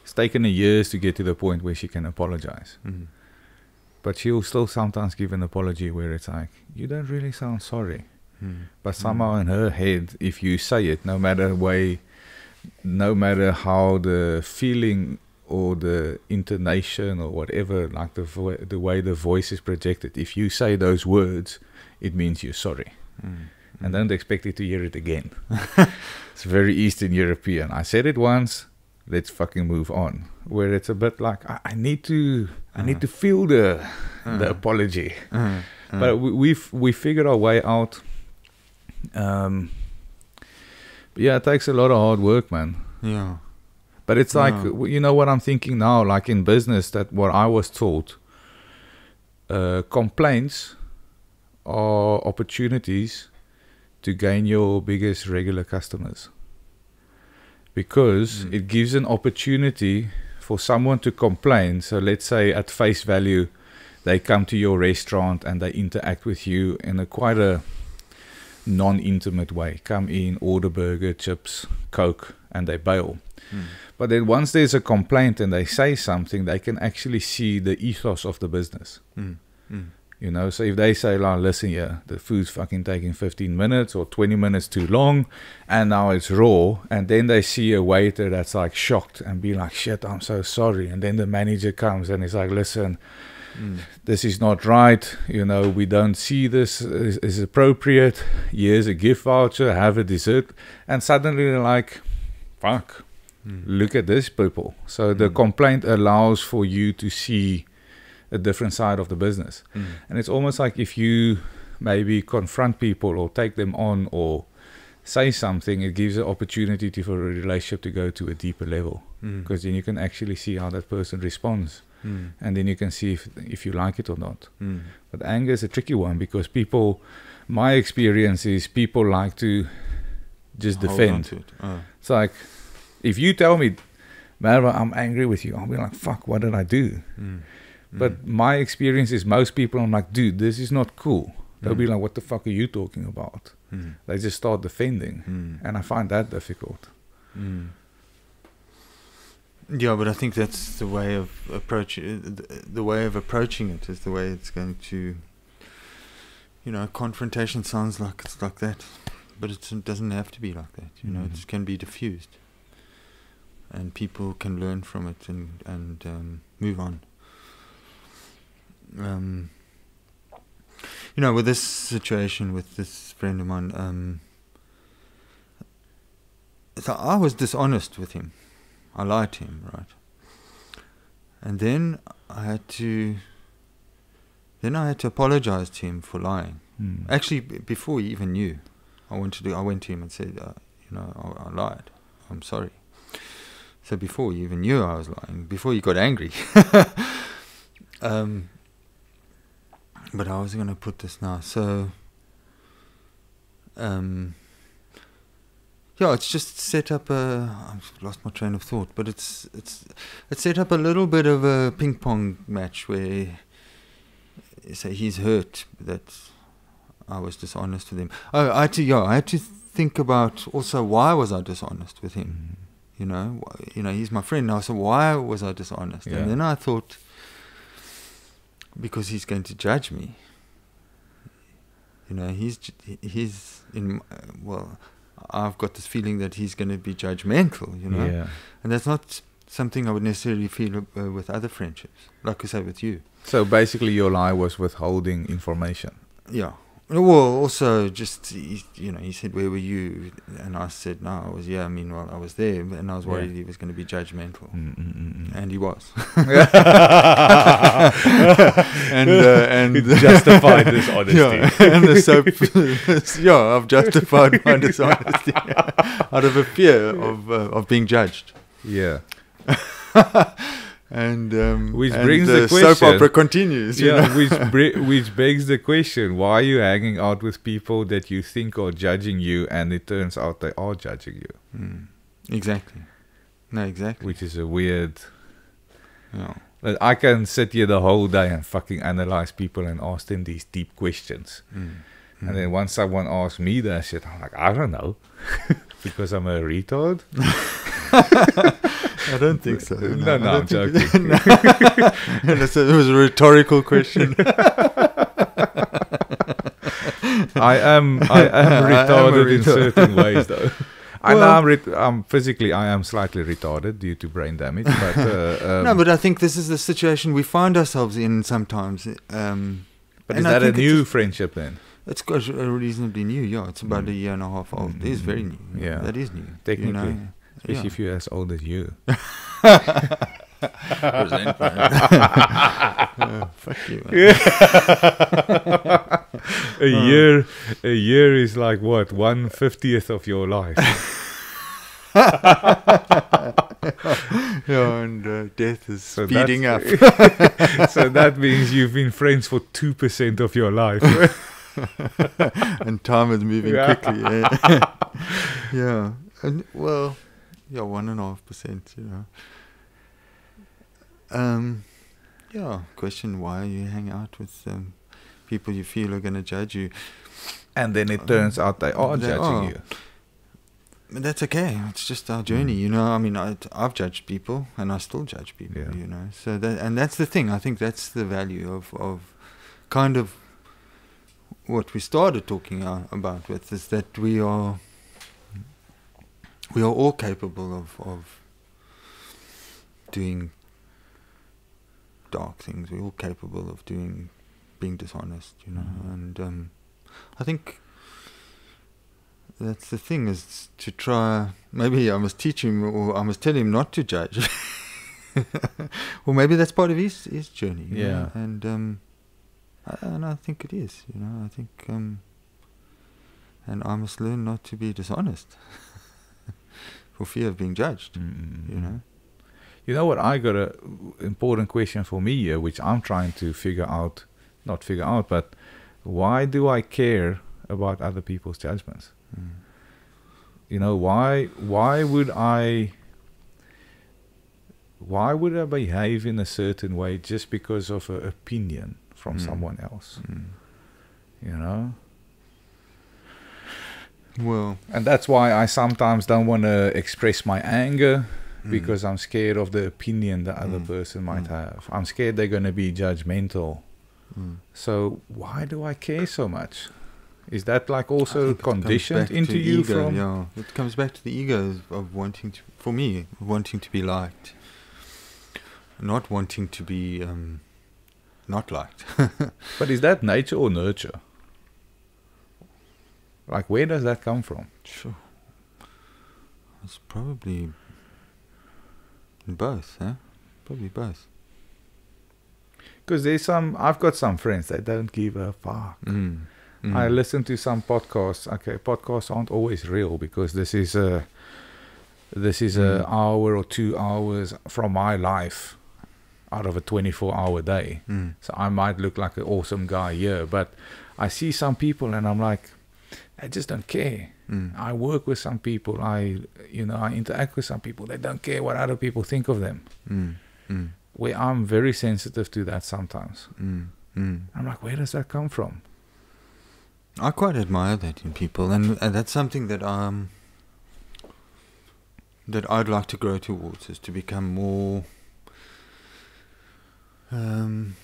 It's taken her years to get to the point where she can apologize. Mm. But she'll still sometimes give an apology where it's like, you don't really sound sorry. Mm. But somehow mm. in her head, if you say it, no matter way, no matter how the feeling or the intonation or whatever, like the, vo the way the voice is projected, if you say those words, it means you're sorry. Mm. And don't expect it to hear it again. It's very Eastern European. I said it once. Let's fucking move on. Where it's a bit like, I, I need to, I uh, need to feel the, uh, the apology. Uh, uh, but we we've, we figured our way out. Um, but yeah, it takes a lot of hard work, man. Yeah. But it's like, yeah. you know what I'm thinking now, like in business, that what I was taught, uh, complaints are opportunities to gain your biggest regular customers. Because mm. it gives an opportunity for someone to complain. So let's say at face value, they come to your restaurant and they interact with you in a quite a non-intimate way. Come in, order burger, chips, Coke, and they bail. Mm. But then once there's a complaint and they say something, they can actually see the ethos of the business. Mm. Mm. You know, so if they say, like, listen, yeah, the food's fucking taking fifteen minutes or twenty minutes too long, and now it's raw, and then they see a waiter that's, like, shocked and be like, shit, I'm so sorry. And then the manager comes and he's like, listen, mm. this is not right. You know, we don't see this is, is appropriate. Here's a gift voucher. Have a dessert. And suddenly they're like, fuck, mm. look at this, people. So mm. the complaint allows for you to see a different side of the business. Mm. And it's almost like if you maybe confront people or take them on or say something, it gives an opportunity to, for a relationship to go to a deeper level, because mm. then you can actually see how that person responds, mm. and then you can see if, if you like it or not. Mm. But anger is a tricky one, because people, my experience is people like to just Hold defend. To it. Oh. It's like, if you tell me, Marwa, I'm angry with you, I'll be like, fuck, what did I do? Mm. But mm. my experience is most people, I'm like, dude, this is not cool. They'll mm. be like, what the fuck are you talking about? Mm. They just start defending. Mm. And I find that difficult. Mm. Yeah, but I think that's the way of approaching, the, the way of approaching it is the way it's going to, you know, confrontation sounds like it's like that, but it's, it doesn't have to be like that. You know, mm. it can be diffused. And people can learn from it and, and um, move on. Um, you know, with this situation with this friend of mine, um, so I was dishonest with him. I lied to him, right? And then I had to, then I had to apologize to him for lying. Mm. Actually, b before he even knew, I went to do, I went to him and said, uh, you know, I, I lied. I'm sorry. So before he even knew I was lying, before he got angry. um. But I was going to put this now. So, um, yeah, it's just set up a. I've lost my train of thought, but it's it's it's set up a little bit of a ping pong match where, say, he's hurt that I was dishonest with him. Oh, I had to, yeah, I had to think about also, why was I dishonest with him? Mm. You know, you know, he's my friend now, so why was I dishonest? Yeah. And then I thought, because he's going to judge me. You know, he's he's in well, I've got this feeling that he's going to be judgmental. You know, yeah. And that's not something I would necessarily feel uh, with other friendships, like I say with you. So basically, your lie was withholding information. Yeah. Well, also, just, you know, he said, where were you? And I said, no, I was, yeah, I mean, well, I was there, and I was worried yeah. he was going to be judgmental. Mm, mm, mm, mm. And he was. and, uh, and justified this honesty. Yeah, and the soap, yeah, I've justified my dishonesty out of a fear of, uh, of being judged. Yeah. And, um, which and brings the, the question, soap opera continues. Yeah, which, which begs the question, why are you hanging out with people that you think are judging you, and it turns out they are judging you? Mm. Exactly. No, exactly. Which is a weird... Yeah. Like, I can sit here the whole day and fucking analyze people and ask them these deep questions. Mm. And mm. then once someone asks me that shit, I'm like, I don't know. Because I'm a retard? I don't think so. No, no, no I'm joking. No. It was a rhetorical question. I am, I am retarded in certain ways, though. I know well, I'm, re I'm physically, I am slightly retarded due to brain damage. But uh, um, no, but I think this is the situation we find ourselves in sometimes. Um, but is that a new friendship then? It's reasonably new, yeah. It's about mm. a year and a half old. Mm. It is very new. Yeah, that is new. Technically. You know? Especially yeah. if you're as old as you. Oh, fuck you, man. Yeah. a um, year a year is like what, one fiftieth of your life. Yeah, and uh, death is so speeding up. So that means you've been friends for two percent of your life. And time is moving yeah. quickly. Yeah. Yeah. And well, yeah, one and a half percent, you know. Um, yeah, question why you hang out with um, people you feel are going to judge you. And then it turns um, out they are they judging are. you. But that's okay. It's just our journey, mm. you know. I mean, I, I've judged people, and I still judge people, yeah. you know. So that, and that's the thing. I think that's the value of, of kind of what we started talking about with, is that we are... We are all capable of, of doing dark things. We're all capable of doing, being dishonest, you know. Mm-hmm. And um, I think that's the thing, is to try, maybe I must teach him, or I must tell him not to judge. Or maybe that's part of his, his journey. Yeah. You know? And, um, I, and I think it is, you know. I think, um, and I must learn not to be dishonest. For fear of being judged, mm-hmm. you know. You know what? I got a important question for me here, which I'm trying to figure out, not figure out, but why do I care about other people's judgments? Mm. You know, why? Why would I? Why would I behave in a certain way just because of an opinion from mm. someone else? Mm. You know. Well, and that's why I sometimes don't want to express my anger, mm. because I'm scared of the opinion the other mm. person might mm. have. I'm scared they're going to be judgmental. Mm. So why do I care so much? Is that like also conditioned into you ego, from? Yeah. It comes back to the ego of wanting to, for me, wanting to be liked, not wanting to be um, not liked. But is that nature or nurture? Like, where does that come from? Sure. It's probably both, huh? Probably both. Because there's some... I've got some friends that don't give a fuck. Mm. Mm. I listen to some podcasts. Okay, podcasts aren't always real, because this is a... This is mm. an hour or two hours from my life out of a twenty-four hour day. Mm. So I might look like an awesome guy here, but I see some people and I'm like... I just don't care. Mm. I work with some people. I, you know, I interact with some people. They don't care what other people think of them. Mm. Mm. Where I'm very sensitive to that sometimes. Mm. Mm. I'm like, where does that come from? I quite admire that in people, and, and that's something that um that I'd like to grow towards, is to become more um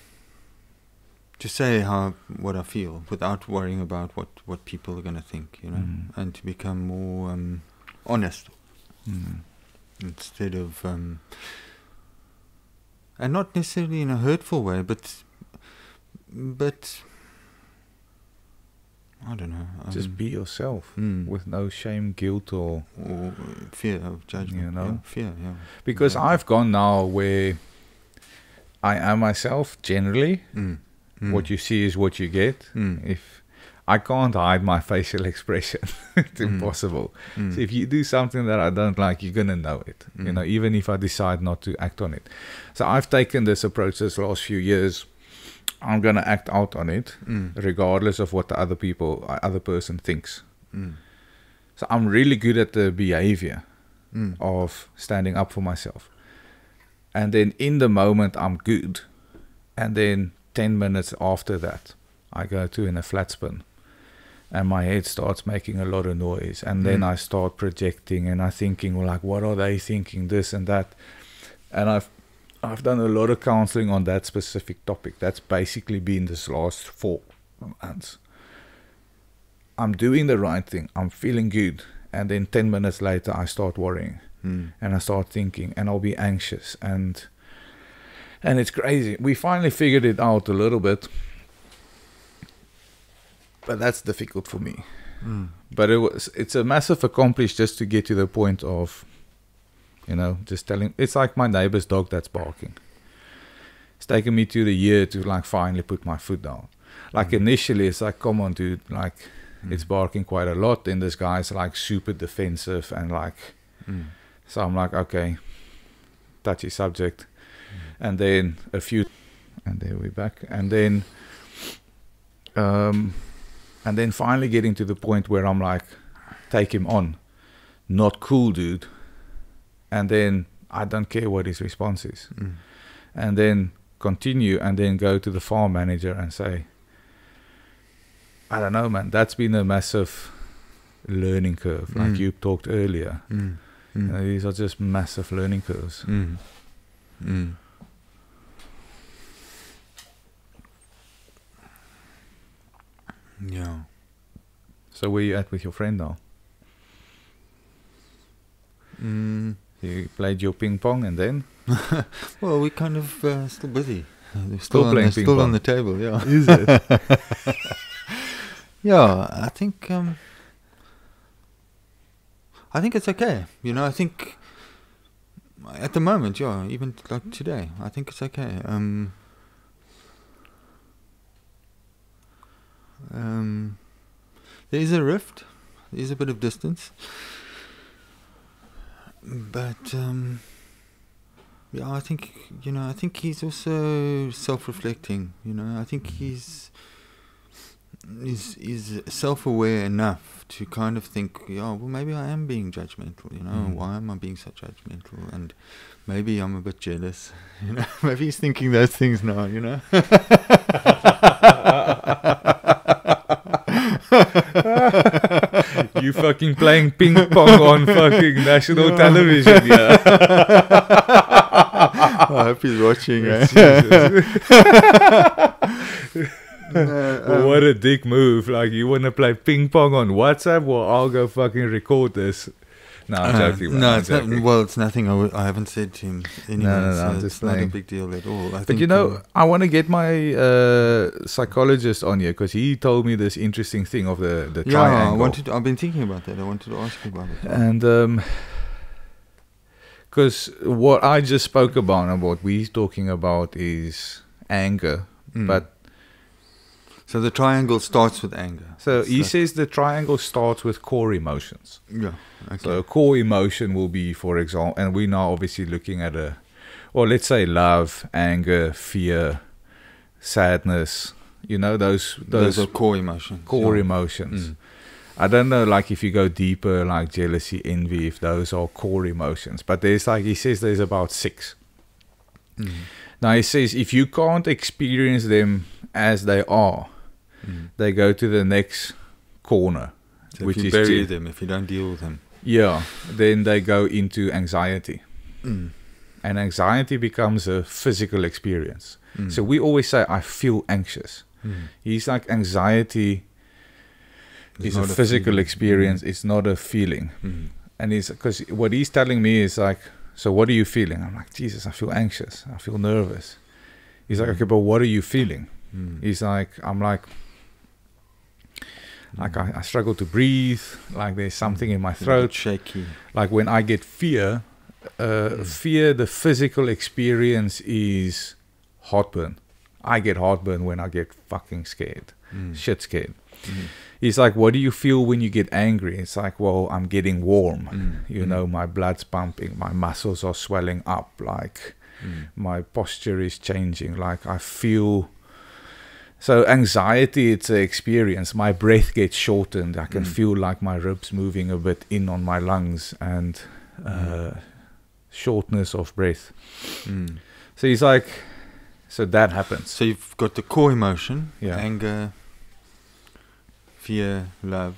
to say how what I feel without worrying about what what people are going to think, you know, mm. and to become more um, honest mm. instead of um, and not necessarily in a hurtful way, but but. I don't know. Um, Just be yourself mm. with no shame, guilt, or or fear of judgment. You know, yeah, fear. Yeah. Because yeah. I've gone now where I am myself. Generally, mm. Mm. what you see is what you get. Mm. If I can't hide my facial expression, it's mm. impossible. Mm. So if you do something that I don't like, you're gonna know it. Mm. You know, even if I decide not to act on it. So I've taken this approach this last few years. I'm going to act out on it, mm. regardless of what the other people, other person thinks. Mm. So I'm really good at the behavior mm. of standing up for myself. And then in the moment, I'm good. And then ten minutes after that, I go to in a flat spin. And my head starts making a lot of noise. And then mm. I start projecting and I'm thinking, well, like, what are they thinking? This and that. And I've I've done a lot of counseling on that specific topic. That's basically been this last four months. I'm doing the right thing. I'm feeling good. And then ten minutes later, I start worrying. Mm. And I start thinking. And I'll be anxious. And and it's crazy. We finally figured it out a little bit. But that's difficult for me. Mm. But it was, it's a massive accomplishment just to get to the point of... You know, just telling... It's like my neighbor's dog that's barking. It's taken me to the year to, like, finally put my foot down. Like, mm. initially, it's like, come on, dude. Like, mm. it's barking quite a lot. And this guy's, like, super defensive and, like... Mm. So I'm like, okay, touchy subject. Mm. And then a few... And there we're back. And then... Um, and then finally getting to the point where I'm like, take him on. Not cool, dude. And then I don't care what his response is. Mm. And then continue and then go to the farm manager and say, I don't know, man, that's been a massive learning curve, mm. like you talked earlier. Mm. Mm. You know, these are just massive learning curves. Mm. Mm. Yeah. So where are you at with your friend now? Mm. You played your ping pong and then? Well, we're kind of uh, still busy. They're still still playing the, ping still pong. on the table, yeah. Is it? Yeah, I think um, I think it's okay. You know, I think at the moment, yeah, even like today, I think it's okay. Um, um, there is a rift. There is a bit of distance. But um, yeah, I think you know. I think he's also self-reflecting. You know, I think he's is is self-aware enough to kind of think, yeah, well, maybe I am being judgmental. You know, mm. why am I being so judgmental? And maybe I'm a bit jealous. You know, maybe he's thinking those things now. You know. You fucking playing ping pong on fucking national yeah. television, yeah. I hope he's watching. Eh? uh, um, what a dick move! Like, you wanna play ping pong on WhatsApp? Well, I'll go fucking record this. No, I'm uh, joking. No, I'm it's joking. Not, well, it's nothing. I, w I haven't said to him. Anyway, no, no, no, so I'm just it's playing. Not a big deal at all. I but think you know, um, I want to get my uh, psychologist on here because he told me this interesting thing of the the yeah, triangle. I wanted. I've been thinking about that. I wanted to ask you about it. And because um, what I just spoke about and what we're talking about is anger, mm. but. So the triangle starts with anger. So, so he says the triangle starts with core emotions. Yeah. Okay. So a core emotion will be, for example, and we're now obviously looking at a, or let's say love, anger, fear, sadness. You know, those those, those are core emotions. Core yeah. emotions. Mm. I don't know, like if you go deeper, like jealousy, envy, if those are core emotions. But there's like he says there's about six. Mm. Now he says if you can't experience them as they are. Mm. They go to the next corner. So which if you is bury them, if you don't deal with them. Yeah, then they go into anxiety. Mm. And anxiety becomes a physical experience. Mm. So we always say, I feel anxious. Mm. He's like, anxiety is a physical experience. Mm. It's not a feeling. Mm. And it's because what he's telling me is like, so what are you feeling? I'm like, Jesus, I feel anxious. I feel nervous. He's like, okay, but what are you feeling? Mm. He's like, I'm like, like I, I struggle to breathe. Like there's something in my throat. Shaky. Like when I get fear, uh, mm. fear, the physical experience is heartburn. I get heartburn when I get fucking scared. Mm. Shit scared. Mm. He's like, what do you feel when you get angry? It's like, well, I'm getting warm. Mm. You mm. know, my blood's pumping. My muscles are swelling up. Like mm. my posture is changing. Like I feel... So anxiety, it's an experience. My breath gets shortened. I can mm. feel like my ribs moving a bit in on my lungs and uh, mm. shortness of breath. Mm. So he's like, so that happens. So you've got the core emotion, yeah. anger, fear, love,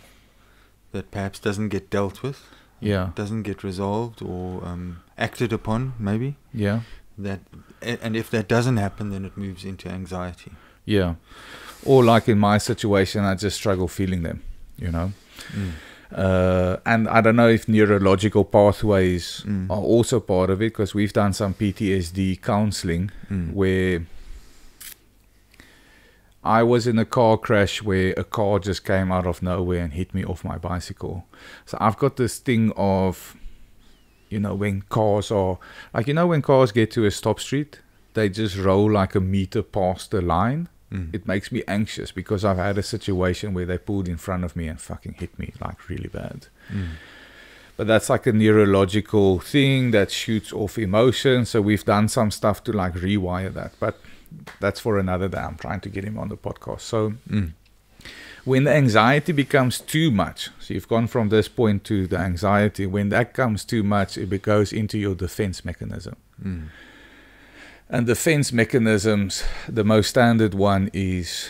that perhaps doesn't get dealt with, yeah, doesn't get resolved or um, acted upon, maybe. Yeah. That, and if that doesn't happen, then it moves into anxiety. Yeah, or like in my situation, I just struggle feeling them, you know. Mm. Uh, and I don't know if neurological pathways mm. are also part of it, because we've done some P T S D counseling mm. where I was in a car crash where a car just came out of nowhere and hit me off my bicycle. So I've got this thing of, you know, when cars are, like, you know, when cars get to a stop street, they just roll like a meter past the line. Mm. It makes me anxious because I've had a situation where they pulled in front of me and fucking hit me like really bad. Mm. But that's like a neurological thing that shoots off emotion. So we've done some stuff to like rewire that. But that's for another day. I'm trying to get him on the podcast. So mm. when the anxiety becomes too much, so you've gone from this point to the anxiety, when that comes too much, it goes into your defense mechanism. Mm. And defense mechanisms, the most standard one is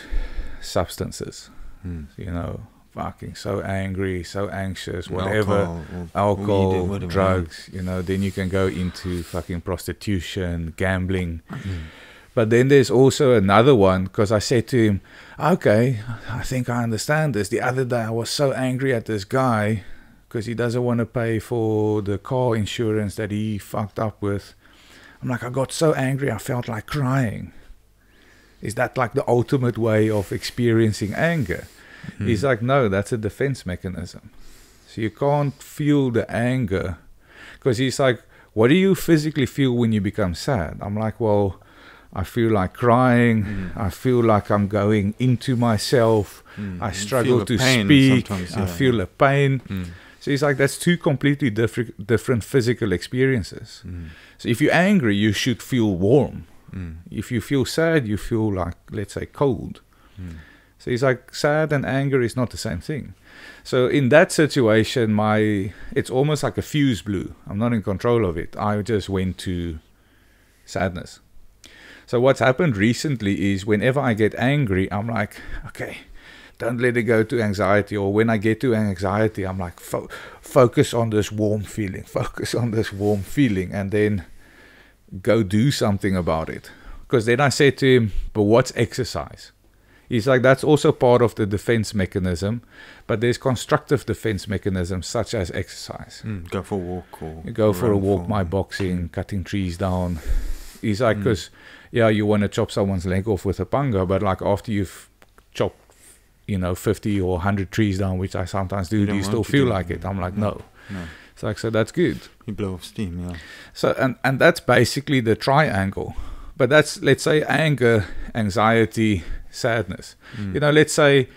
substances. Mm. You know, fucking so angry, so anxious, whatever, alcohol, or, alcohol or you do, whatever. drugs, you know, then you can go into fucking prostitution, gambling. Mm. But then there's also another one, because I said to him, okay, I think I understand this. The other day I was so angry at this guy because he doesn't want to pay for the car insurance that he fucked up with. I'm like, I got so angry, I felt like crying. Is that like the ultimate way of experiencing anger? Mm-hmm. He's like, no, that's a defense mechanism. So you can't feel the anger. Because he's like, what do you physically feel when you become sad? I'm like, well, I feel like crying. Mm. I feel like I'm going into myself. Mm. I struggle to speak. Yeah. I feel a pain. Mm. So he's like, that's two completely different different physical experiences. Mm. So if you're angry, you should feel warm. Mm. If you feel sad, you feel like, let's say, cold. Mm. So he's like, sad and anger is not the same thing. So in that situation, my it's almost like a fuse blew. I'm not in control of it. I just went to sadness. So what's happened recently is whenever I get angry, I'm like, okay, don't let it go to anxiety. Or when I get to anxiety, I'm like, fo focus on this warm feeling. Focus on this warm feeling. And then go do something about it. Because then I said to him, but what's exercise? He's like, that's also part of the defense mechanism. But there's constructive defense mechanisms such as exercise. Mm, go for a walk. Or you go for a walk, for my boxing, cutting trees down. He's like, because, mm. yeah, you want to chop someone's leg off with a panga. But like after you've chopped, you know, fifty or a hundred trees down, which I sometimes do, do you still feel like it? I'm like, no. no. It's like, so that's good. You blow off steam, yeah. So, and, and that's basically the triangle. But that's, let's say, anger, anxiety, sadness. Mm. You know, let's say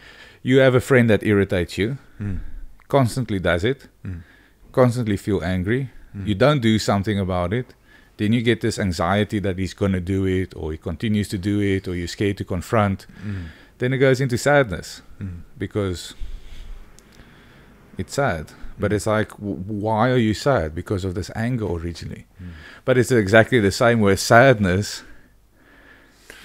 you have a friend that irritates you, mm. constantly does it, mm. constantly feel angry. Mm. You don't do something about it. Then you get this anxiety that he's going to do it, or he continues to do it, or you're scared to confront. Mm. Then it goes into sadness mm. because it's sad. Mm. But it's like, w why are you sad? Because of this anger originally. Mm. But it's exactly the same with sadness.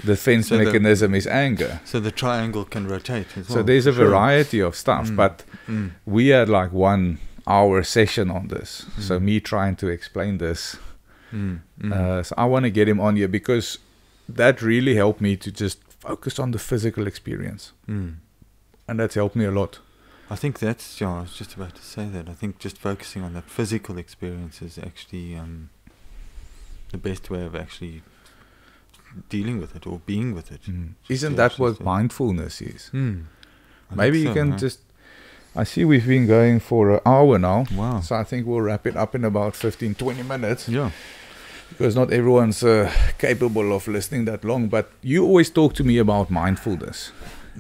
The fence so mechanism the, is anger. So the triangle can rotate as well. So there's a sure. variety of stuff, mm. but mm. we had like one hour session on this. Mm. So me trying to explain this. Mm. Mm. Uh, so I want to get him on here because that really helped me to just focus on the physical experience. Mm. And that's helped me a lot. I think that's, yeah, I was just about to say that. I think just focusing on that physical experience is actually um, the best way of actually dealing with it or being with it. Mm. Isn't that what say. mindfulness is? Mm. Maybe so, you can huh? just... I see we've been going for an hour now. Wow. So I think we'll wrap it up in about fifteen, twenty minutes. Yeah. Because not everyone's uh, capable of listening that long. But you always talk to me about mindfulness.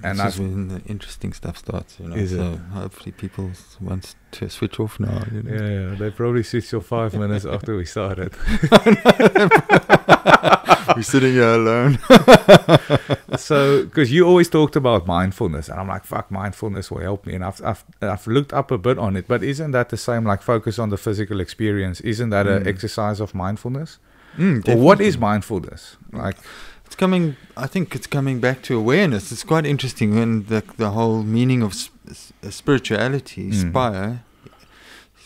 And that's when the interesting stuff starts, you know. Is so it? Hopefully people want to switch off now. You know? Yeah, yeah, they probably switch off five minutes after we started. We're sitting here alone. So, because you always talked about mindfulness, and I'm like, fuck, mindfulness will help me. And I've, I've, I've looked up a bit on it, but isn't that the same, like focus on the physical experience? Isn't that mm. an exercise of mindfulness? Mm, or what is mindfulness? Like... It's coming, I think it's coming back to awareness. It's quite interesting when the, the whole meaning of sp spirituality, mm. spire,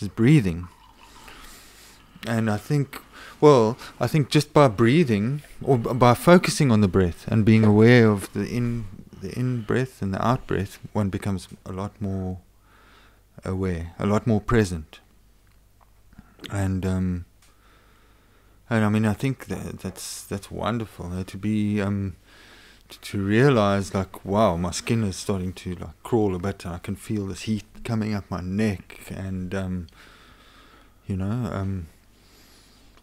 is breathing. And I think, well, I think just by breathing or by focusing on the breath and being aware of the in the in breath and the out breath, one becomes a lot more aware, a lot more present. And um And I mean, I think that that's that's wonderful uh, to be um, to, to realize like, wow, my skin is starting to like crawl a bit, and I can feel this heat coming up my neck, and um, you know, um,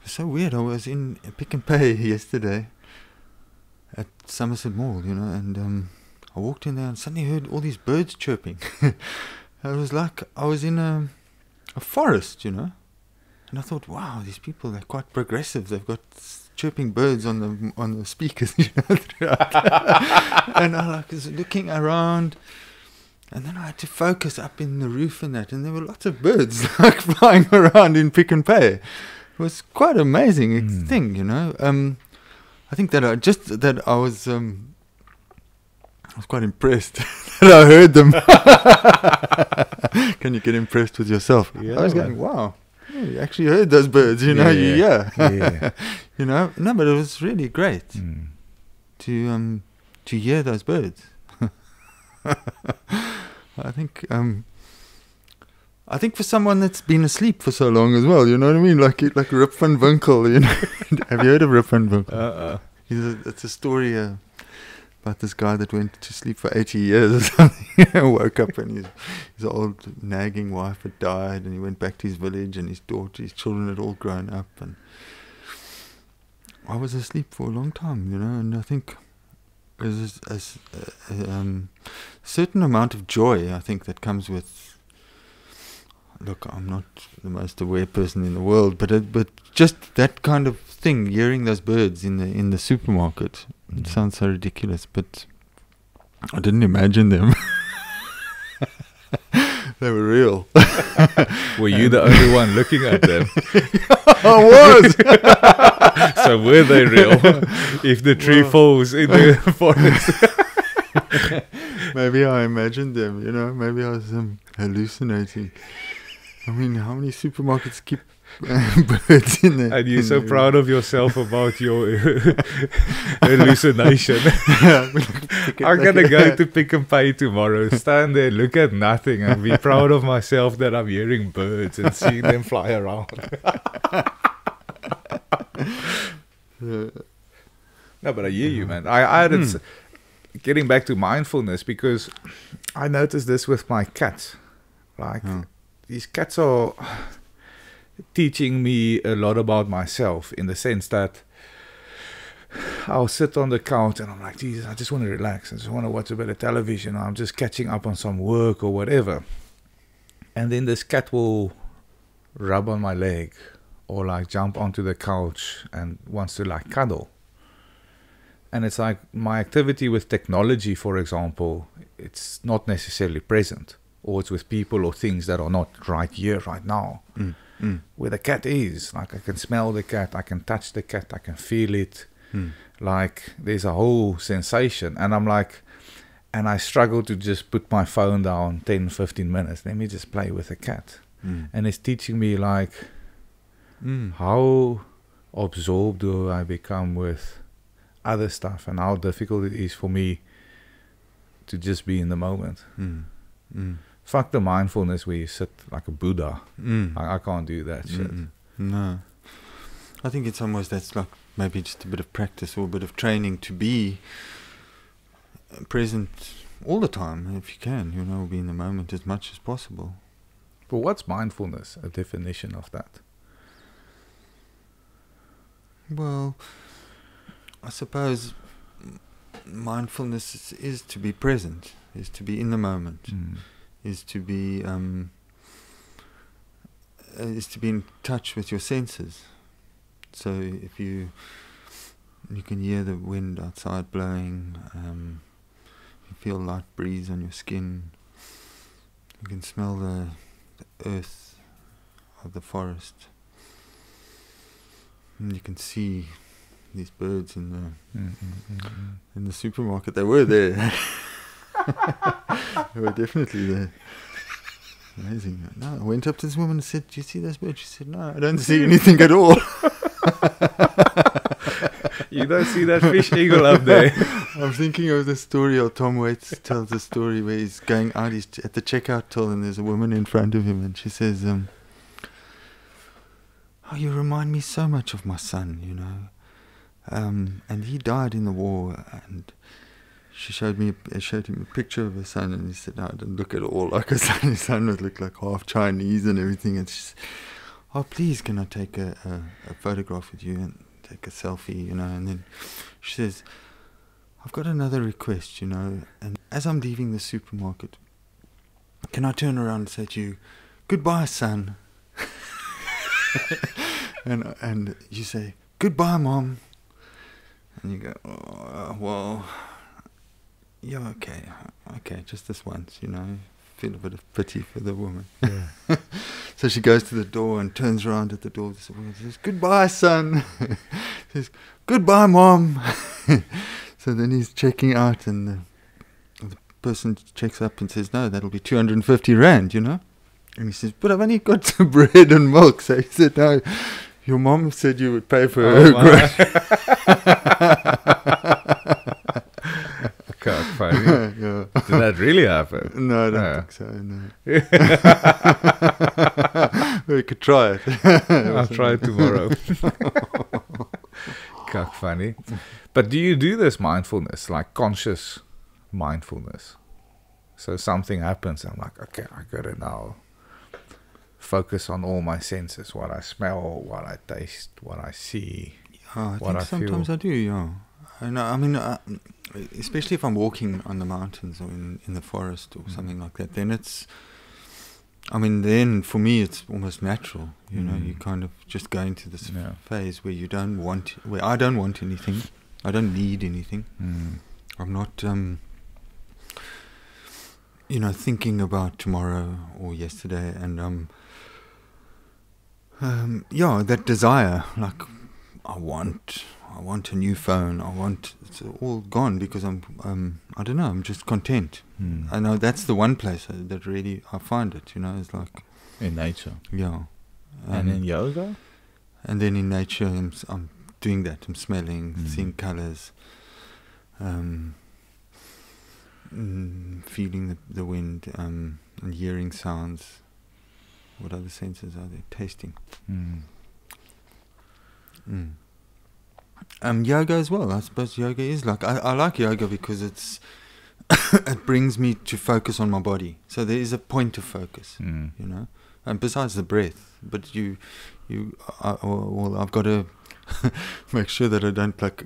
it's so weird. I was in Pick and Pay yesterday at Somerset Mall, you know, and um, I walked in there and suddenly heard all these birds chirping. I was like, I was in a, a forest, you know. And I thought, wow, these people, they're quite progressive. They've got chirping birds on the on the speakers, you know. And I like was looking around, and then I had to focus up in the roof and that, and there were lots of birds like flying around in Pick and Pay. It was quite amazing mm. thing, you know. Um, I think that I just that I was um, I was quite impressed that I heard them. Can you get impressed with yourself? Yeah, I was going, wow. You actually heard those birds, you know. Yeah, yeah. yeah. You know. No, but it was really great mm. to um to hear those birds. I think um I think for someone that's been asleep for so long as well, you know what I mean? Like like Rip Van Winkle, you know. Have you heard of Rip Van Winkle? Uh-uh. He's a, it's a story uh, about this guy that went to sleep for eighty years or something and woke up and his, his old nagging wife had died, and he went back to his village, and his daughter, his children had all grown up, and I was asleep for a long time, you know. And I think there's a, a, a um, certain amount of joy, I think, that comes with, look, I'm not the most aware person in the world, but it, but just that kind of thing, hearing those birds in the in the supermarket. It sounds so ridiculous, but I didn't imagine them. They were real. Were you the only one looking at them? I was. So were they real? If the tree well, falls in the forest. Maybe I imagined them, you know. Maybe I was um, hallucinating. I mean, how many supermarkets keep birds in there? And you're so proud room. of yourself about your hallucination. I'm going to go to Pick and Pay tomorrow, stand there, look at nothing, and be proud of myself that I'm hearing birds and seeing them fly around. No, but I hear you, man. I, I had mm. it, getting back to mindfulness, because I noticed this with my cats. Like, oh. these cats are teaching me a lot about myself, in the sense that I'll sit on the couch and I'm like, Jesus, I just want to relax. I just want to watch a bit of television. I'm just catching up on some work or whatever. And then this cat will rub on my leg or like jump onto the couch and wants to like cuddle. And it's like my activity with technology, for example, it's not necessarily present. Or it's with people or things that are not right here, right now. Mm, mm. Where the cat is. Like, I can smell the cat, I can touch the cat, I can feel it. Hmm. Like, there's a whole sensation. And I'm like, and I struggle to just put my phone down ten, fifteen minutes. Let me just play with a cat. Mm. And it's teaching me, like, mm. how absorbed do I become with other stuff, and how difficult it is for me to just be in the moment. Mm. Mm. Fuck the mindfulness where you sit like a Buddha. Mm. I, I can't do that shit. Mm-mm. No. I think in some ways that's like maybe just a bit of practice or a bit of training to be present all the time if you can, you know, be in the moment as much as possible. But what's mindfulness, a definition of that? Well, I suppose mindfulness is, is to be present, is to be in the moment, mm. is to be um, is to be in touch with your senses. So if you you can hear the wind outside blowing, um, you feel light breeze on your skin, you can smell the, the earth of the forest, and you can see these birds in the mm, mm, mm, mm. in the supermarket. They were there. They were definitely there. Amazing. No, I went up to this woman and said, "Do you see those birds?" She said, "No, I don't see anything at all." You don't see that fish eagle up there. I'm thinking of the story, or Tom Waits tells a story where he's going out, he's at the checkout till, and there's a woman in front of him, and she says, um, "Oh, you remind me so much of my son, you know. Um, and he died in the war." And she showed me, uh, showed him a picture of her son, and he said, "No, I didn't look at all like her son. His son would look like half Chinese and everything." And she said, "Oh, please, can I take a, a, a photograph with you and take a selfie, you know?" And then she says, "I've got another request, you know. And as I'm leaving the supermarket, can I turn around and say to you, 'Goodbye, son'?" and and you say, "Goodbye, Mom." And you go, "Oh, well, yeah, okay, okay, just this once, you know." Feel a bit of pity for the woman. Yeah. So she goes to the door and turns around at the door. This woman says, "Goodbye, son." She says, "Goodbye, Mom." So then he's checking out, and the, the person checks up and says, "No, that'll be two hundred fifty rand, you know." And he says, "But I've only got some bread and milk." So he said, "No, your mom said you would pay for oh her groceries." Can't find it. Yeah. Did that really happen? No, I don't no. think so, no. We could try it. I'll try it tomorrow. Cuck funny. But do you do this mindfulness, like conscious mindfulness? So something happens, I'm like, okay, I gotta now focus on all my senses, what I smell, what I taste, what I see, yeah, I what think I sometimes feel. I do, yeah. I know, I mean, I, especially if I'm walking on the mountains or in, in the forest or mm. something like that, then it's, I mean, then for me it's almost natural, you mm. know, you kind of just go into this yeah. phase where you don't want, where I don't want anything, I don't need anything, mm. I'm not, um, you know, thinking about tomorrow or yesterday, and um, um, yeah, that desire, like, I want... I want a new phone, I want, it's all gone because I'm, um, I don't know, I'm just content. Mm. I know that's the one place that really I find it, you know, it's like... In nature. Yeah. Um, and in yoga? And then in nature, I'm, I'm doing that, I'm smelling, mm. seeing colours, um, feeling the, the wind, um, and hearing sounds. What other senses are there? Tasting. Mm. Mm. Um, yoga as well. I suppose yoga is like I, I like yoga because it's it brings me to focus on my body. So there is a point of focus, mm. you know. And besides the breath, but you, you, I, well, I've got to make sure that I don't like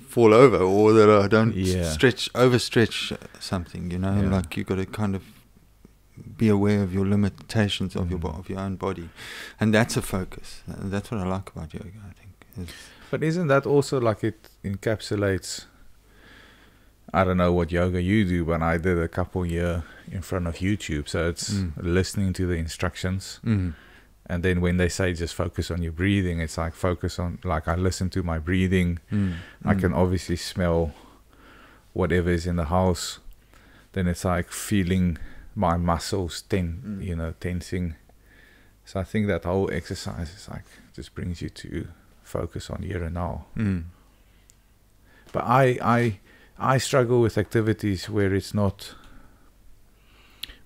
fall over or that I don't yeah. stretch, overstretch something, you know. Yeah. Like you got to kind of be aware of your limitations of mm. your of your own body, and that's a focus. And that's what I like about yoga. I think. It's But isn't that also like it encapsulates, I don't know what yoga you do, but I did a couple year in front of YouTube. So it's mm. listening to the instructions mm. And then when they say just focus on your breathing, it's like focus on, like I listen to my breathing. Mm. I mm. can obviously smell whatever is in the house. Then it's like feeling my muscles ten, mm. you know, tensing. So I think that whole exercise is like, just brings you to focus on here and now. Mm. But I, I, I struggle with activities where it's not,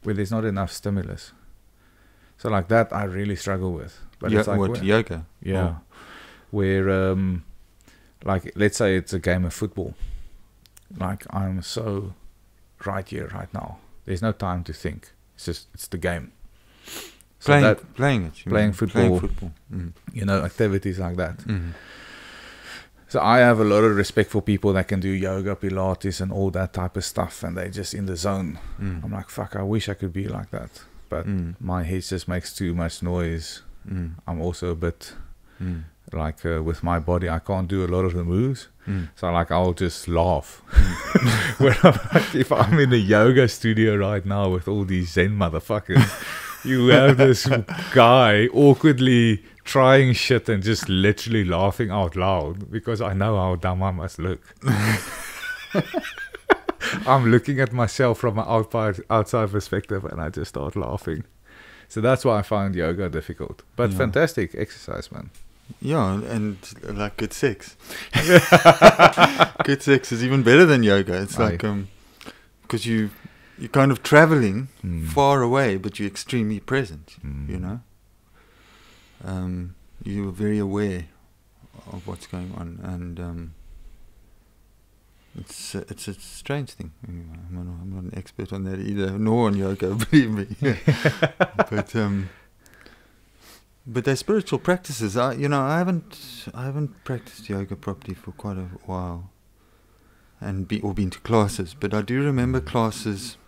where there's not enough stimulus. So like that, I really struggle with. But Yo it's like what, yoga? Yeah. Oh. Where, um, like, let's say it's a game of football. Like, I'm so right here, right now. There's no time to think. It's just, it's the game. So playing, that, playing it. Playing football, playing football. Mm. You know, activities like that. Mm-hmm. So I have a lot of respect for people that can do yoga, Pilates, and all that type of stuff. And they're just in the zone. Mm. I'm like, fuck, I wish I could be like that. But mm. my head just makes too much noise. Mm. I'm also a bit mm. like uh, with my body, I can't do a lot of the moves. Mm. So like I'll just laugh. Mm. When I'm like, if I'm in a yoga studio right now with all these Zen motherfuckers, you have this guy awkwardly trying shit and just literally laughing out loud because I know how dumb I must look. I'm looking at myself from an outside, outside perspective and I just start laughing. So that's why I find yoga difficult. But yeah. Fantastic exercise, man. Yeah, and like good sex. Good sex is even better than yoga. It's like, because um, you, you're kind of traveling mm. far away, but you're extremely present, mm. you know. Um, you're very aware of what's going on, and um, it's a, it's a strange thing. Anyway, I'm, not, I'm not an expert on that either, nor on yoga, believe me. but um, but they're spiritual practices. I you know I haven't I haven't practiced yoga properly for quite a while, and be or been to classes. But I do remember classes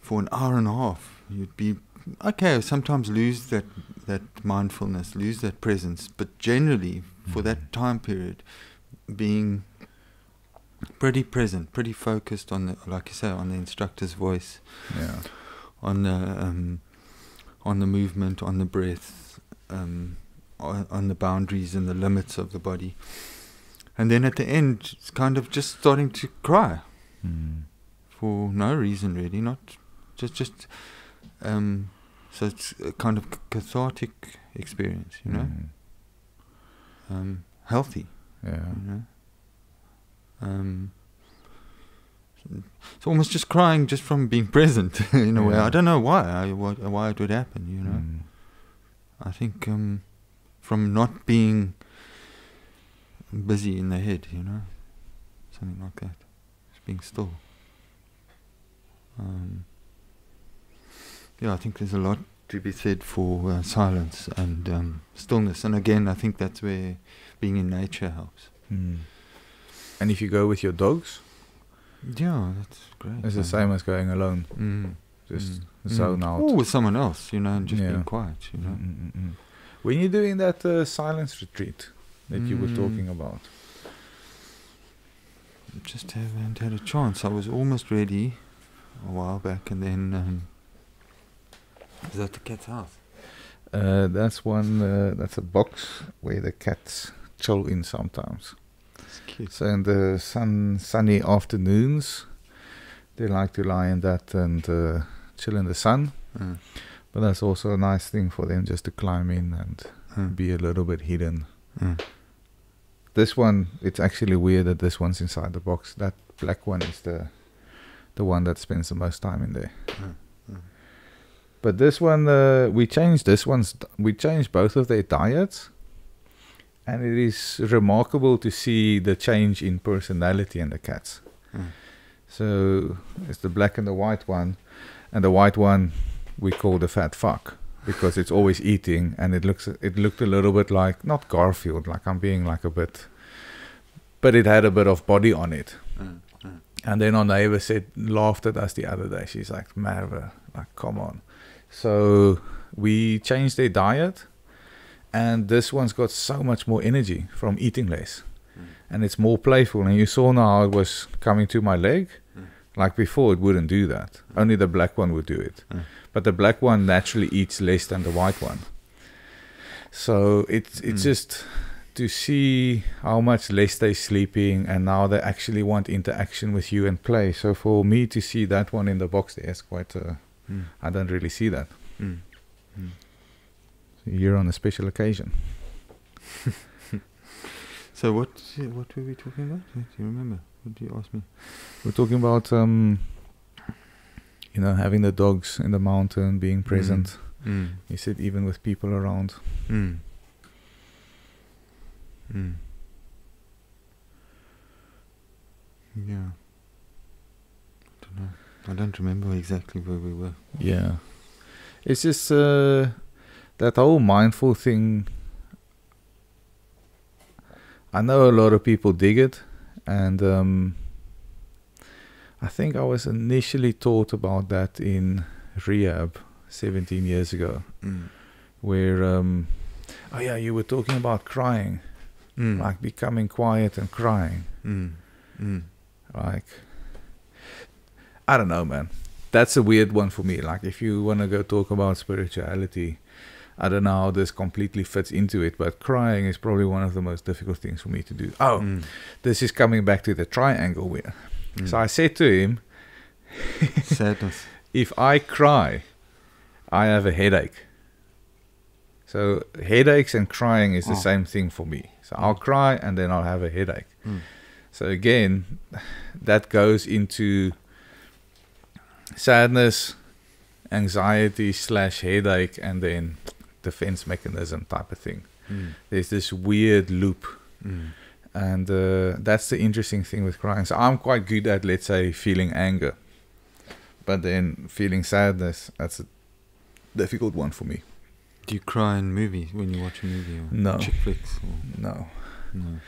for an hour and a half. You'd be okay, sometimes lose that that mindfulness, lose that presence, but generally for mm. that time period, being pretty present, pretty focused on the, like you say, on the instructor's voice, yeah, on the um, on the movement, on the breath, um, on, on the boundaries and the limits of the body, and then at the end, it's kind of just starting to cry mm. for no reason really, not just just. Um, so it's a kind of cathartic experience, you know, mm. um, healthy, yeah. You know? um, it's almost just crying just from being present in a yeah. way. I don't know why, I, why, why it would happen, you know. Mm. I think um, from not being busy in the head, you know, something like that, just being still. Um, Yeah, I think there's a lot to be said for uh, silence and um, stillness. And again, I think that's where being in nature helps. Mm. And if you go with your dogs? Yeah, that's great. It's the same as going alone. Mm. Just mm. zone mm. out. Or with someone else, you know, and just yeah. being quiet, you know. Mm -mm -mm. When you're doing that uh, silence retreat that mm. you were talking about? Just haven't had a chance. I was almost ready a while back and then... Um, Is that the cat's house? Uh, that's one. Uh, that's a box where the cats chill in sometimes. That's cute. So in the sun, sunny afternoons, they like to lie in that and uh, chill in the sun. Mm. But that's also a nice thing for them, just to climb in and mm. be a little bit hidden. Mm. This one, it's actually weird that this one's inside the box. That black one is the the one that spends the most time in there. Mm. But this one, uh, we changed this one's, we changed both of their diets. And it is remarkable to see the change in personality in the cats. Mm. So it's the black and the white one. And the white one we call the fat fuck because it's always eating. And it looks, it looked a little bit like, not Garfield, like I'm being like a bit, but it had a bit of body on it. Mm. Mm. And then our neighbor said, laughed at us the other day. She's like, Marva, like, come on. So we changed their diet and this one's got so much more energy from eating less mm. and it's more playful. And you saw now it was coming to my leg mm. Like before, it wouldn't do that. Only the black one would do it. Mm. But the black one naturally eats less than the white one. So it's, it's mm. just to see how much less they're sleeping, and now they actually want interaction with you and play. So for me to see that one in the box there is quite a... Mm. I don't really see that. Mm. Mm. So you're on a special occasion. So what, what were we talking about? Do you remember? What did you ask me? We're talking about, um, you know, having the dogs in the mountain, being present. Mm. Mm. You said even with people around. Mm. Mm. Yeah. I don't know. I don't remember exactly where we were. Yeah. It's just uh, that whole mindful thing. I know a lot of people dig it, and um, I think I was initially taught about that in rehab seventeen years ago, mm. where, um, oh yeah, you were talking about crying, mm. like becoming quiet and crying. Mm. Mm. Like, I don't know, man. That's a weird one for me. Like, if you want to go talk about spirituality, I don't know how this completely fits into it, but crying is probably one of the most difficult things for me to do. Oh, mm. this is coming back to the triangle wheel. Mm. So I said to him, sadness. If I cry, I have a headache. So headaches and crying is oh. the same thing for me. So I'll cry and then I'll have a headache. Mm. So again, that goes into... sadness, anxiety slash headache, and then defense mechanism type of thing. Mm. There's this weird loop. Mm. And uh, that's the interesting thing with crying. So I'm quite good at, let's say, feeling anger. But then feeling sadness, that's a difficult one for me. Do you cry in movies, when you watch a movie? Or no. Chick flicks? Or? No. No.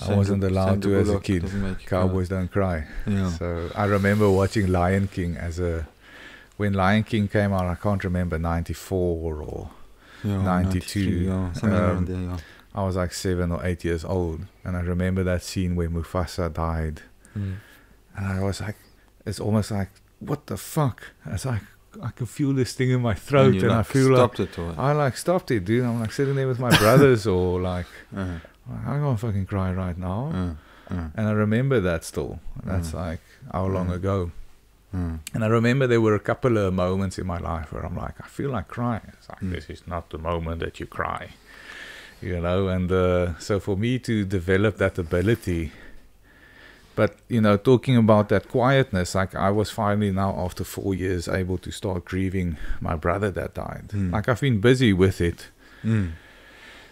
I wasn't allowed to as a kid. Cowboys don't cry. Yeah. So I remember watching Lion King as a... when Lion King came out, I can't remember, ninety-four or yeah, ninety-two. ninety-two yeah, um, there, yeah. I was like seven or eight years old. And I remember that scene where Mufasa died. Mm. And I was like, it's almost like, what the fuck? It's like, I can feel this thing in my throat. And, and like I feel stopped like... stopped it or? I like stopped it, dude. I'm like sitting there with my brothers or like... Uh-huh. I can't fucking cry right now. Uh, uh. And I remember that still. That's uh. like how long uh. ago. Uh. And I remember there were a couple of moments in my life where I'm like, I feel like crying. It's like, mm. this is not the moment that you cry. You know, and uh, so for me to develop that ability. But, you know, talking about that quietness, like I was finally now after four years able to start grieving my brother that died. Mm. Like I've been busy with it. Mm.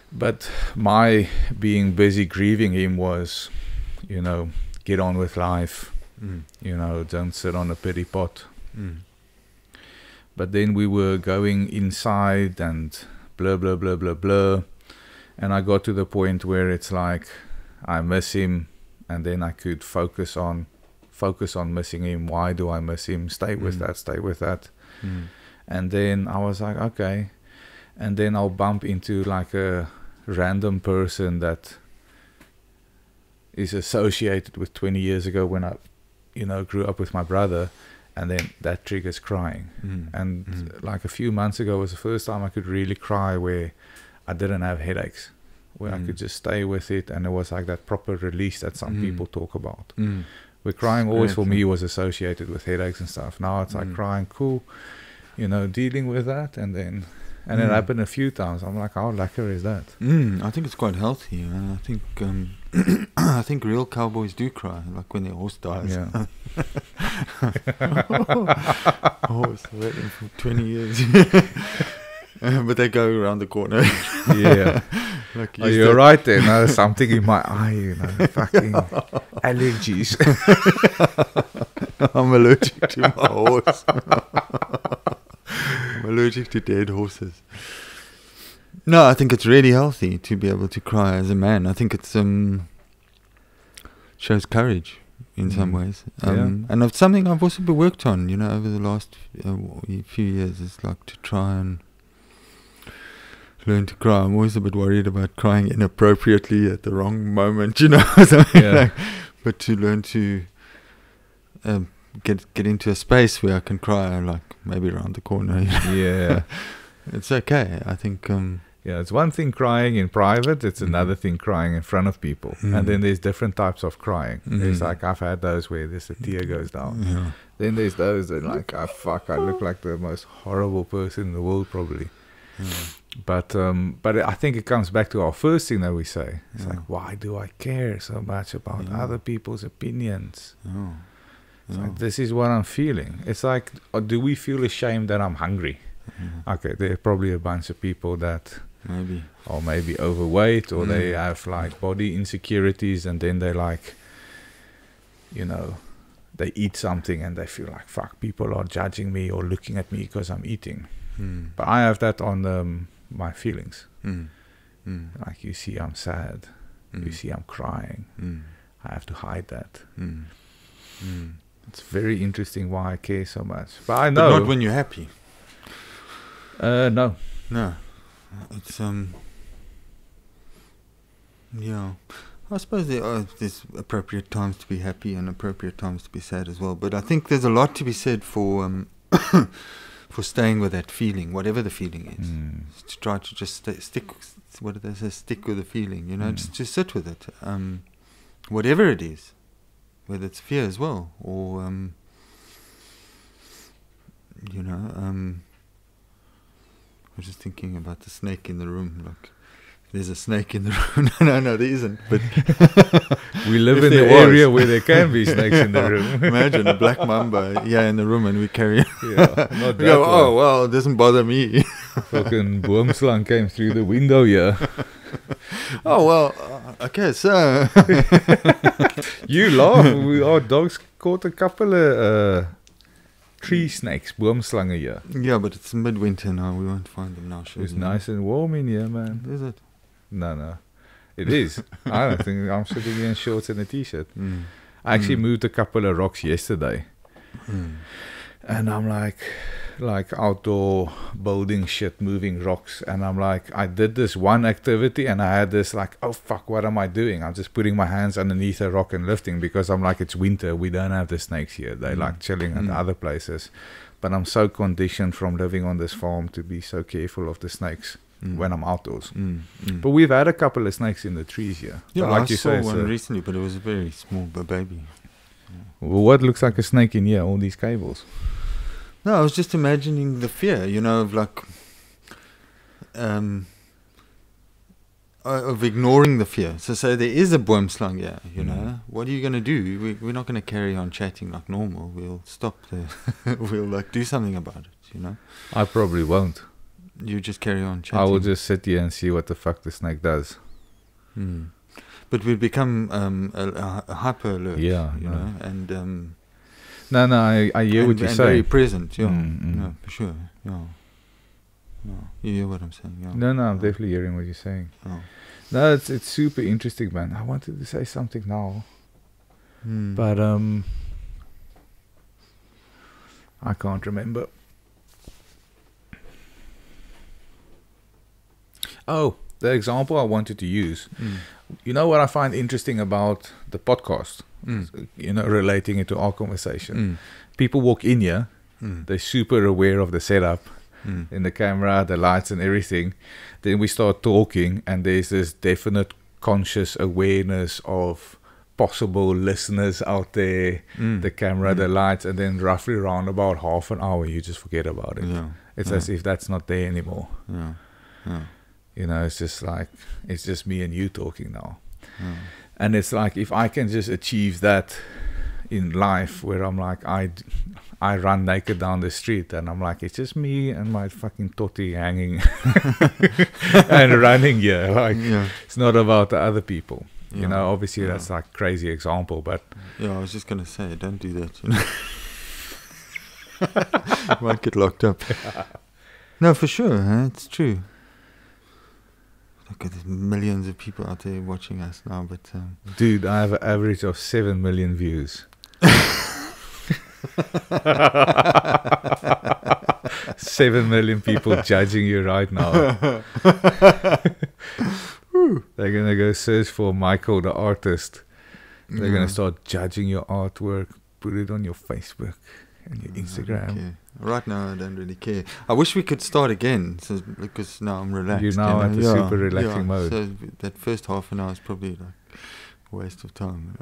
But my being busy grieving him was, you know, get on with life, mm. you know, don't sit on a pity pot. Mm. But then we were going inside and blah, blah, blah, blah, blah. And I got to the point where it's like, I miss him. And then I could focus on, focus on missing him. Why do I miss him? Stay with mm. that, stay with that. Mm. And then I was like, okay. And then I'll bump into like a random person that is associated with twenty years ago when I, you know, grew up with my brother, and then that triggers crying. Mm. And mm. like a few months ago was the first time I could really cry where I didn't have headaches, where mm. I could just stay with it, and it was like that proper release that some mm. people talk about. Mm. Where crying always for me was associated with headaches and stuff. Now it's like mm. crying, cool, you know, dealing with that, and then... and mm. it happened a few times. I'm like, how lacquer is that? Mm, I think it's quite healthy. And I think um, I think real cowboys do cry, like when their horse dies. Yeah. Horse waiting for twenty years. um, but they go around the corner. Yeah. Like, oh, you're right there. No, something in my eye, you know, fucking allergies. I'm allergic to my horse. Allergic to dead horses. No, I think it's really healthy to be able to cry as a man. I think it's um shows courage in mm. some ways. Um, yeah. And it's something I've also been worked on, you know, over the last uh, few years. It's like to try and learn to cry. I'm always a bit worried about crying inappropriately at the wrong moment, you know. So yeah. Like, but to learn to um, get get into a space where I can cry, like maybe around the corner, you know? Yeah. It's okay, I think. Um, yeah, it's one thing crying in private, it's mm. another thing crying in front of people. Mm. And then there's different types of crying. Mm. There's like, I've had those where there's a tear goes down. Yeah. Then there's those that like, oh fuck, I look like the most horrible person in the world probably. Yeah. But um, but I think it comes back to our first thing that we say. It's yeah. like, why do I care so much about yeah. other people's opinions? Yeah. It's yeah. like, this is what I'm feeling. It's like, do we feel ashamed that I'm hungry? Yeah. Okay, there are probably a bunch of people that maybe or maybe overweight, or mm. they have like body insecurities, and then they like, you know, they eat something and they feel like, fuck, people are judging me or looking at me because I'm eating. Mm. But I have that on um, my feelings. Mm. Mm. Like, you see I'm sad, mm. you see I'm crying, mm. I have to hide that. Mm. Mm. It's very interesting why I care so much. But I know, but not when you're happy. Uh, no. No. It's, um... yeah. I suppose there are, there's appropriate times to be happy and appropriate times to be sad as well. But I think there's a lot to be said for, um, for staying with that feeling, whatever the feeling is. Mm. To try to just st stick, what do they say, stick with the feeling, you know, mm. just, just sit with it. Um, whatever it is, whether it's fear as well, or, um, you know, um... I was just thinking about the snake in the room. Like, there's a snake in the room. no, no, no, there isn't. But we live in the area where there can be snakes in the room. Imagine a black mamba, yeah, in the room, and we carry on. Yeah, not we go, one. Oh, well, it doesn't bother me. Fucking boomslang came through the window here. Oh, well, uh, okay, so. You laugh. We, our dogs caught a couple of... Uh, tree snakes, boomslange here. Yeah, but it's midwinter now. We won't find them now. It's you? Nice and warm in here, man. Is it? No, no. It is. I don't think I'm sitting here in shorts and a t-shirt. Mm. I actually mm. moved a couple of rocks yesterday. Mm. And I'm like, like outdoor building shit, moving rocks. And I'm like, I did this one activity and I had this like, oh fuck, what am I doing? I'm just putting my hands underneath a rock and lifting, because I'm like, it's winter. We don't have the snakes here. They mm. like chilling mm. at other places. But I'm so conditioned from living on this farm to be so careful of the snakes mm. when I'm outdoors. Mm. Mm. But we've had a couple of snakes in the trees here. Yeah, but like I you saw say, one recently, but it was very small, but baby. Yeah. Well, what looks like a snake in here? All these cables. No, I was just imagining the fear, you know, of like, um, of ignoring the fear. So, say there is a boomslang, yeah, you mm. know, what are you going to do? We, we're not going to carry on chatting like normal. We'll stop there. We'll like do something about it, you know. I probably won't. You just carry on chatting. I will just sit here and see what the fuck the snake does. Hmm. But we become um, a, a hyper alert, yeah, you no. know, and um, no, no, I, I hear and, what you say. Very present, yeah, mm, mm. No, for sure, yeah. No, you hear what I'm saying? Yeah. No, no, I'm yeah. definitely hearing what you're saying. Oh. No, it's it's super interesting, man. I wanted to say something now, mm. but um, I can't remember. Oh. The example I wanted to use, mm. you know what I find interesting about the podcast, mm. you know, relating it to our conversation. Mm. People walk in here, mm. they're super aware of the setup, mm. in the camera, the lights and everything. Then we start talking and there's this definite conscious awareness of possible listeners out there, mm. the camera, mm. the lights, and then roughly around about half an hour, you just forget about it. Yeah. It's yeah. as if that's not there anymore. Yeah, yeah. You know, it's just like, it's just me and you talking now. Mm. And it's like, if I can just achieve that in life, where I'm like, I, I run naked down the street and I'm like, it's just me and my fucking totty hanging and running here. Like, yeah. it's not about the other people. Yeah. You know, obviously yeah. that's like crazy example, but... Yeah, I was just going to say, don't do that. You know? Might get locked up. Yeah. No, for sure, huh? It's true. Look, there's millions of people out there watching us now, but um, dude, I have an average of seven million views. Seven million people judging you right now. They're gonna go search for Michael the artist. They're mm. gonna start judging your artwork, put it on your Facebook and your Instagram. Right now I don't really care. I wish we could start again, so, because now I'm relaxed. You're now at the yeah, super relaxing yeah, mode. So that first half an hour is probably like a waste of time.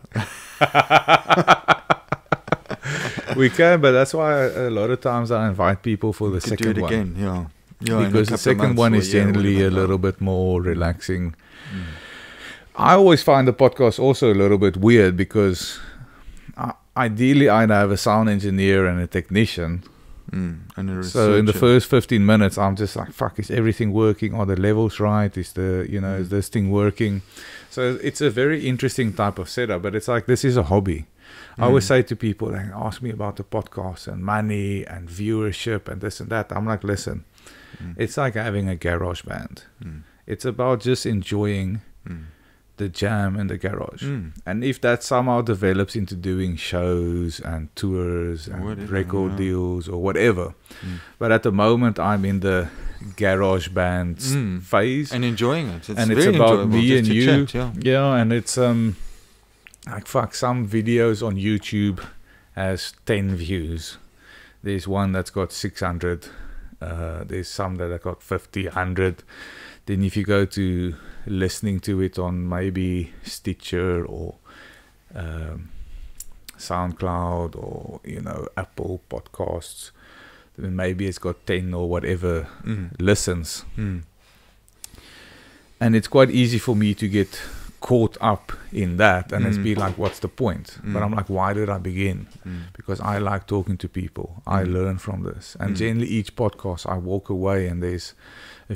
We can, but that's why a lot of times I invite people for the second do it again, one. Yeah. Yeah, because the second one is generally a little bit more relaxing. Mm. I always find the podcast also a little bit weird because I, ideally I'd have a sound engineer and a technician. Mm. And a so in the first fifteen minutes, I'm just like, fuck, is everything working? Are the levels right? Is the, you know, mm. is this thing working? So it's a very interesting type of setup, but it's like, this is a hobby. Mm. I always say to people, they ask me about the podcast and money and viewership and this and that. I'm like, listen, mm. it's like having a garage band. Mm. It's about just enjoying mm. the jam in the garage. Mm. And if that somehow develops into doing shows and tours and whatever, record yeah. deals or whatever. Mm. But at the moment, I'm in the garage band mm. phase. And enjoying it. It's and it's about me and you. Chat, yeah. yeah, and it's... um. Like, fuck, some videos on YouTube has ten views. There's one that's got six hundred. Uh, there's some that have got fifty, one hundred. Then if you go to listening to it on maybe Stitcher or um, SoundCloud or, you know, Apple Podcasts, then maybe it's got ten or whatever mm. listens. Mm. And it's quite easy for me to get... caught up in that and mm. it's be like, what's the point? Mm. But I'm like, why did I begin? Mm. Because I like talking to people. I mm. learn from this. And mm. generally each podcast I walk away and there's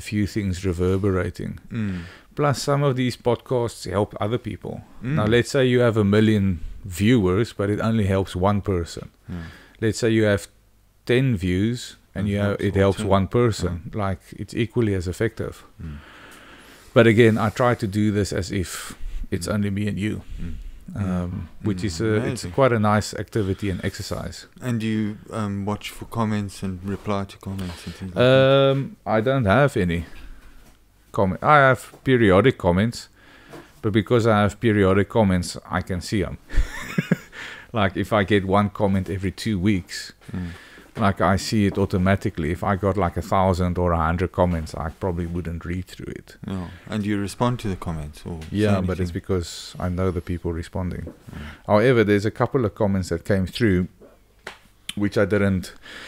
a few things reverberating. Mm. Plus some of these podcasts help other people. Mm. Now let's say you have a million viewers, but it only helps one person. Mm. Let's say you have ten views and you have, it helps one person. Yeah. Like it's equally as effective. Mm. But again, I try to do this as if it's mm. only me and you, mm. um, mm. which is a, it's quite a nice activity and exercise. And do you um, watch for comments and reply to comments and things like um, that? I don't have any comment. I have periodic comments, but because I have periodic comments, I can see them. Like if I get one comment every two weeks, mm. like I see it automatically. If I got like a thousand or a hundred comments, I probably wouldn't read through it. Oh, and you respond to the comments? Or yeah, but it's because I know the people responding. Mm. However, there's a couple of comments that came through, which I didn't...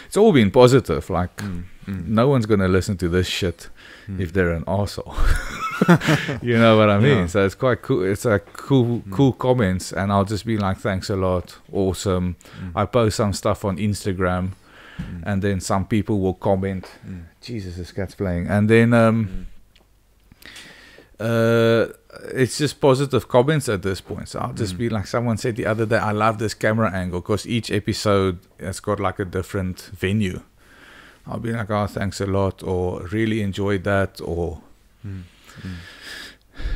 It's all been positive. Like, mm. Mm. no one's going to listen to this shit mm. if they're an asshole. You know what I mean? Yeah. So it's quite cool. It's like cool, mm. cool comments. And I'll just be like, thanks a lot. Awesome. Mm. I post some stuff on Instagram. Mm. And then some people will comment, mm. Jesus, this cat's playing. And then um, mm. uh, it's just positive comments at this point. So I'll just mm. be like, someone said the other day, I love this camera angle because each episode has got like a different venue. I'll be like, oh, thanks a lot, or really enjoyed that, or... Mm. Mm.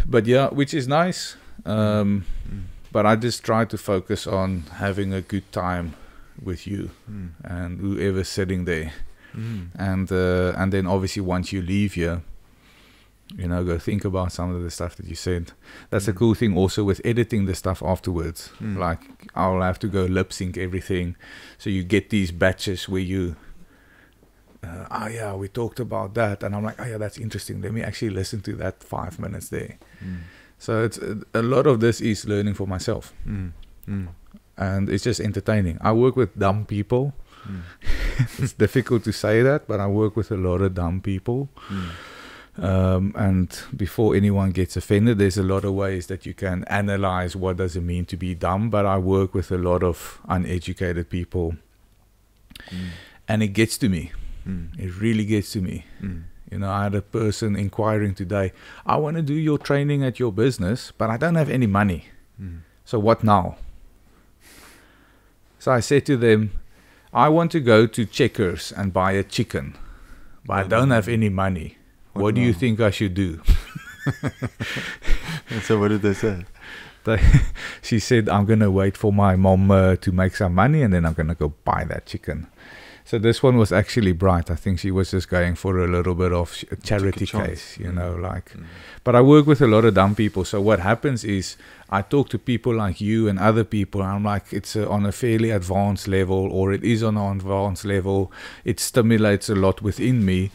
But yeah, which is nice. Um, mm. But I just try to focus on having a good time with you mm. and whoever's sitting there mm. and uh, and then obviously once you leave here, you know, go think about some of the stuff that you said. That's mm. a cool thing also with editing the stuff afterwards. Mm. Like I'll have to go lip sync everything, so you get these batches where you uh, oh yeah, we talked about that, and I'm like, oh yeah, that's interesting, let me actually listen to that five minutes there. Mm. So it's a, a lot of this is learning for myself. Mm. Mm. And it's just entertaining. I work with dumb people. Mm. It's difficult to say that, but I work with a lot of dumb people. Mm. Um, and before anyone gets offended, there's a lot of ways that you can analyze what does it mean to be dumb. But I work with a lot of uneducated people. Mm. And it gets to me. Mm. It really gets to me. Mm. You know, I had a person inquiring today, I want to do your training at your business, but I don't have any money. Mm. So what now? So I said to them, I want to go to Checkers and buy a chicken, but I don't have any money. What, what do now? you think I should do? And so what did they say? They, she said, I'm going to wait for my mom uh, to make some money, and then I'm going to go buy that chicken. So this one was actually bright. I think she was just going for a little bit of a charity a case, you know, like. Mm. But I work with a lot of dumb people. So what happens is I talk to people like you and other people. And I'm like, it's a, on a fairly advanced level, or it is on an advanced level. It stimulates a lot within me.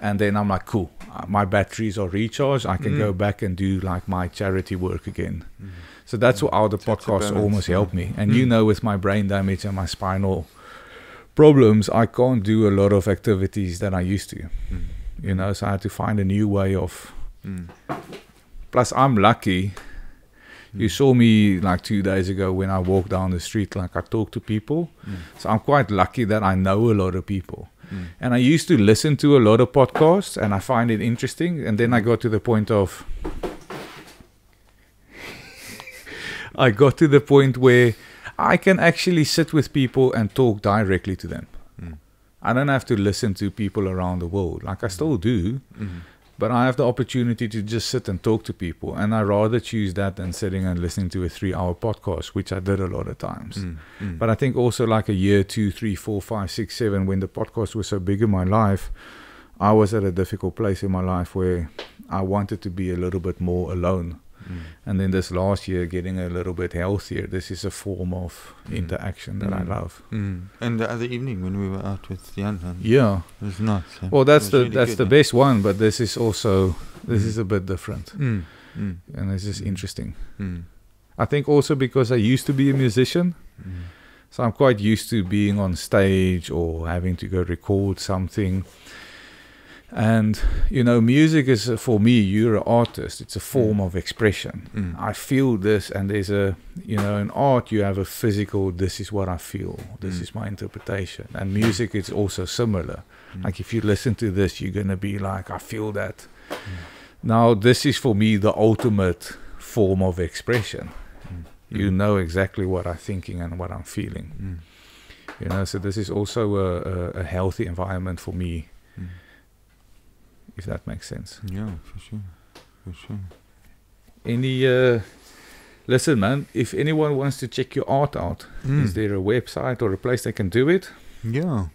And then I'm like, cool, my batteries are recharged. I can mm. go back and do like my charity work again. Mm. So that's mm. how the podcast almost yeah. helped me. And mm. you know, with my brain damage and my spinal problems, I can't do a lot of activities that I used to, mm. you know, so I had to find a new way of, mm. plus I'm lucky. You saw me like two days ago when I walked down the street, like I talk to people. Mm. So I'm quite lucky that I know a lot of people. Mm. And I used to listen to a lot of podcasts and I find it interesting. And then I got to the point of, I got to the point where I can actually sit with people and talk directly to them. Mm. I don't have to listen to people around the world. Like I still do. Mm-hmm. But I have the opportunity to just sit and talk to people. And I rather choose that than sitting and listening to a three-hour podcast, which I did a lot of times. Mm, mm. But I think also like a year, two, three, four, five, six, seven, when the podcast was so big in my life, I was at a difficult place in my life where I wanted to be a little bit more alone. Mm. And then this last year, getting a little bit healthier, this is a form of mm. interaction that mm. I love. Mm. And the other evening when we were out with Jan, yeah, it was nice. Eh? Well, that's the really that's good, the eh? best one, but this is also this mm. is a bit different, mm. Mm. and it's just mm. interesting. Mm. I think also because I used to be a musician, mm. so I'm quite used to being on stage or having to go record something. And, you know, music is, uh, for me, you're an artist. It's a form mm. of expression. Mm. I feel this, and there's a, you know, in art, you have a physical, this is what I feel. This mm. is my interpretation. And music is also similar. Mm. Like, if you listen to this, you're going to be like, I feel that. Mm. Now, this is, for me, the ultimate form of expression. Mm. You mm. know exactly what I'm thinking and what I'm feeling. Mm. You know, so this is also a, a, a healthy environment for me. Mm. If that makes sense. Yeah, for sure, for sure. Any, uh, listen, man, if anyone wants to check your art out, mm. is there a website or a place they can do it? Yeah.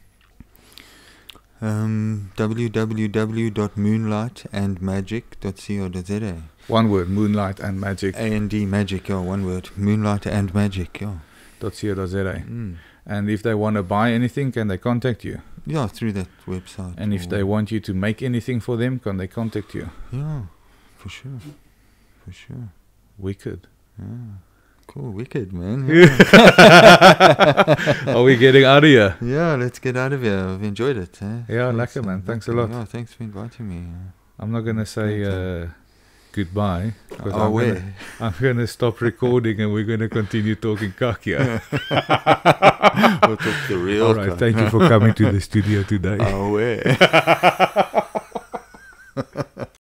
Um, w w w dot moonlight and magic dot co dot z a. One word, moonlight and magic. A N D magic, yeah, one word. Moonlight and magic, yeah. dot co dot z a. Mm. And if they want to buy anything, can they contact you? Yeah, through that website. And if they want you to make anything for them, can they contact you? Yeah, for sure. For sure. Wicked. Yeah. Cool, wicked, man. Yeah. Are we getting out of here? Yeah, let's get out of here. I've enjoyed it. Eh? Yeah, lekker, man. Thanks a lot. Yeah, thanks for inviting me. I'm not going to say... Uh, goodbye. Oh, I'm gonna, I'm gonna stop recording and we're gonna continue talking kakia. We'll talk the real. All right, thank you for coming to the studio today. Oh,